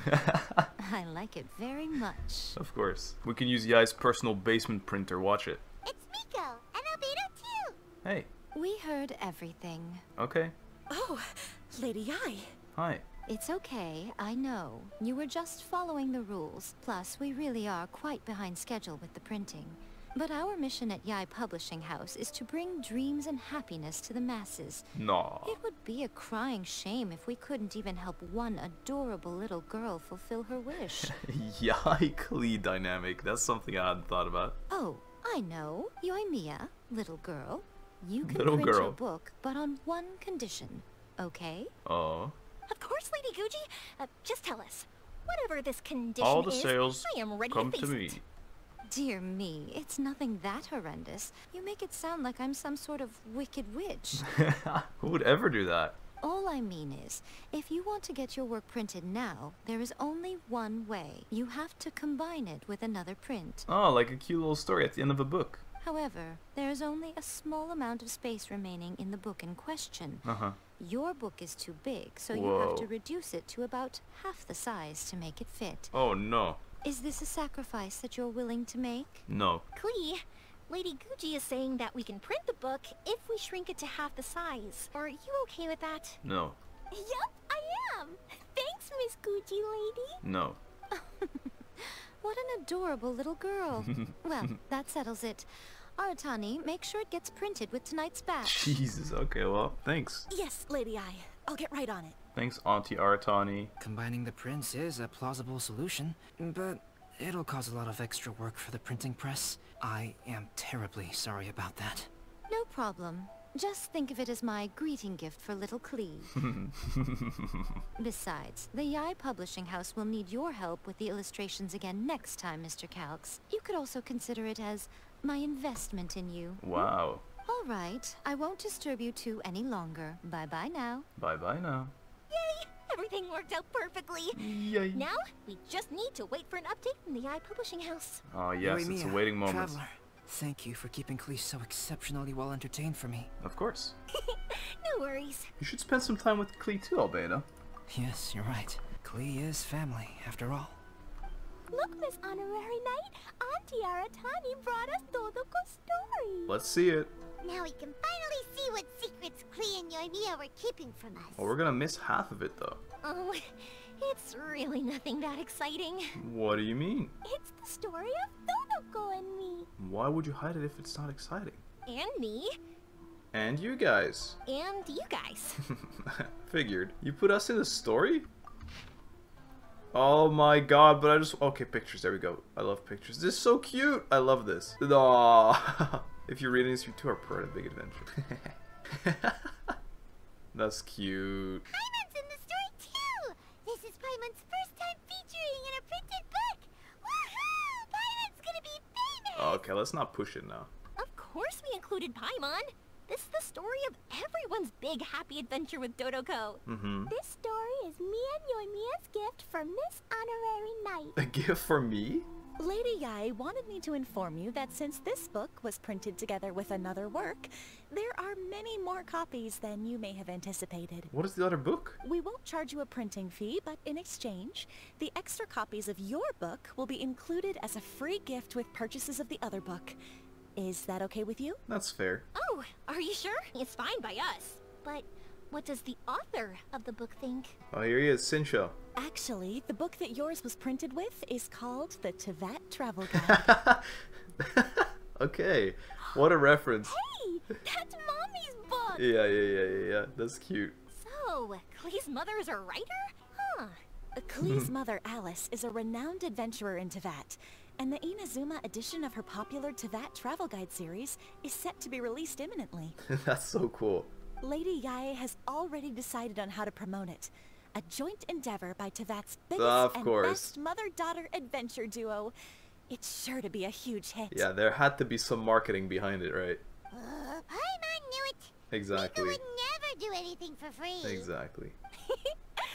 I like it very much. Of course. We can use Yae's personal basement printer. Watch it. It's Miko. And Albedo, too. Hey. We heard everything. Okay. Oh, Lady Yae. Hi. It's okay, I know. You were just following the rules. Plus, we really are quite behind schedule with the printing. But our mission at Yae Publishing House is to bring dreams and happiness to the masses. No. It would be a crying shame if we couldn't even help one adorable little girl fulfill her wish. Yae Klee dynamic. That's something I hadn't thought about. Oh, I know. Yoimiya, little girl. You can print your book, but on one condition. Okay? Oh. Of course, Lady Guji. Just tell us. Whatever this condition is, all the sales I am ready to face it. Dear me, it's nothing that horrendous. You make it sound like I'm some sort of wicked witch. Who would ever do that? All I mean is, if you want to get your work printed now, there is only one way. You have to combine it with another print. Oh, like a cute little story at the end of a book. However, there is only a small amount of space remaining in the book in question. Uh-huh. Your book is too big, so Whoa. You have to reduce it to about half the size to make it fit. Oh, no. Is this a sacrifice that you're willing to make? No. Klee, Lady Guji is saying that we can print the book if we shrink it to half the size. Are you okay with that? No. Yup, I am. Thanks, Miss Guji lady. No. What an adorable little girl. Well, that settles it. Aratani, make sure it gets printed with tonight's batch. Jesus, okay, well, thanks. Yes, Lady I. I'll get right on it. Thanks, Auntie Aratani. Combining the prints is a plausible solution, but it'll cause a lot of extra work for the printing press. I am terribly sorry about that. No problem. Just think of it as my greeting gift for little Klee. Besides, the Yae Publishing House will need your help with the illustrations again next time, Mr. Kalks. You could also consider it as my investment in you. Wow. All right, I won't disturb you two any longer. Bye-bye now. Bye-bye now. Yay! Everything worked out perfectly. Yay. Now, we just need to wait for an update from the Yae Publishing House. Oh, yes, Yoimiya, it's a waiting moment. Traveler, thank you for keeping Klee so exceptionally well entertained for me. Of course. No worries. You should spend some time with Klee too, Albedo. Yes, you're right. Klee is family, after all. Look, Miss Honorary Knight, Auntie Aratani brought us Dodoco's story. Let's see it. Now we can finally see what secrets Klee and Yoimiya were keeping from us. Oh, we're gonna miss half of it, though. Oh, it's really nothing that exciting. What do you mean? It's the story of Dodoco and me. Why would you hide it if it's not exciting? And me. And you guys. And you guys. Figured. You put us in the story? Oh my god, but I just... Okay, pictures. There we go. I love pictures. This is so cute. I love this. Aww. If you're reading this, you two are part of a big adventure. That's cute. Paimon's in the story too! This is Paimon's first time featuring in a printed book! Woohoo! Paimon's gonna be famous! Okay, let's not push it now. Of course we included Paimon! This is the story of everyone's big happy adventure with Dodoco. Mm-hmm. This story is me and Yoimiya's gift for Miss Honorary Knight. A gift for me? Lady Yae wanted me to inform you that since this book was printed together with another work, there are many more copies than you may have anticipated. What is the other book? We won't charge you a printing fee, but in exchange, the extra copies of your book will be included as a free gift with purchases of the other book. Is that okay with you? That's fair. Oh, are you sure? It's fine by us. But what does the author of the book think? Oh, here he is, Sinsho. Actually, the book that yours was printed with is called the Tivat Travel Guide. Okay, what a reference. Hey, that's Mommy's book! Yeah, that's cute. So, Klee's mother is a writer? Huh. Klee's mother, Alice, is a renowned adventurer in Tivat. And the Inazuma edition of her popular Tivat Travel Guide series is set to be released imminently. That's so cool. Lady Yae has already decided on how to promote it. a joint endeavor by Tivat's biggest and best mother-daughter adventure duo. It's sure to be a huge hit. Yeah, there had to be some marketing behind it, right? Paimon knew it. Exactly. People would never do anything for free. Exactly.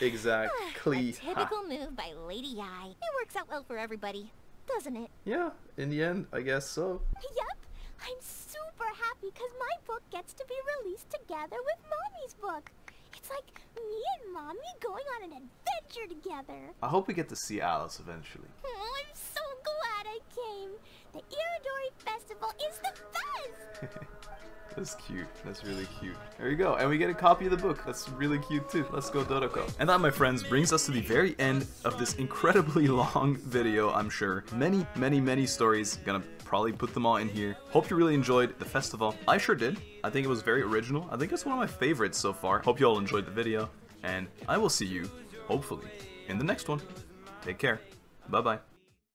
Exactly. A typical move by Lady Yae. It works out well for everybody, doesn't it? Yeah, in the end, I guess so. Yep. I'm super happy because my book gets to be released together with Mommy's book. It's like me and Mommy going on an adventure together. I hope we get to see Alice eventually. Oh, I'm so glad I came. The Irodori Festival is the best! That's cute. That's really cute. There you go. And we get a copy of the book. That's really cute too. Let's go, Dodoco. And that, my friends, brings us to the very end of this incredibly long video, I'm sure. Many, many, many stories. Gonna probably put them all in here. Hope you really enjoyed the festival. I sure did. I think it was very original. I think it's one of my favorites so far. Hope you all enjoyed the video. And I will see you, hopefully, in the next one. Take care. Bye-bye.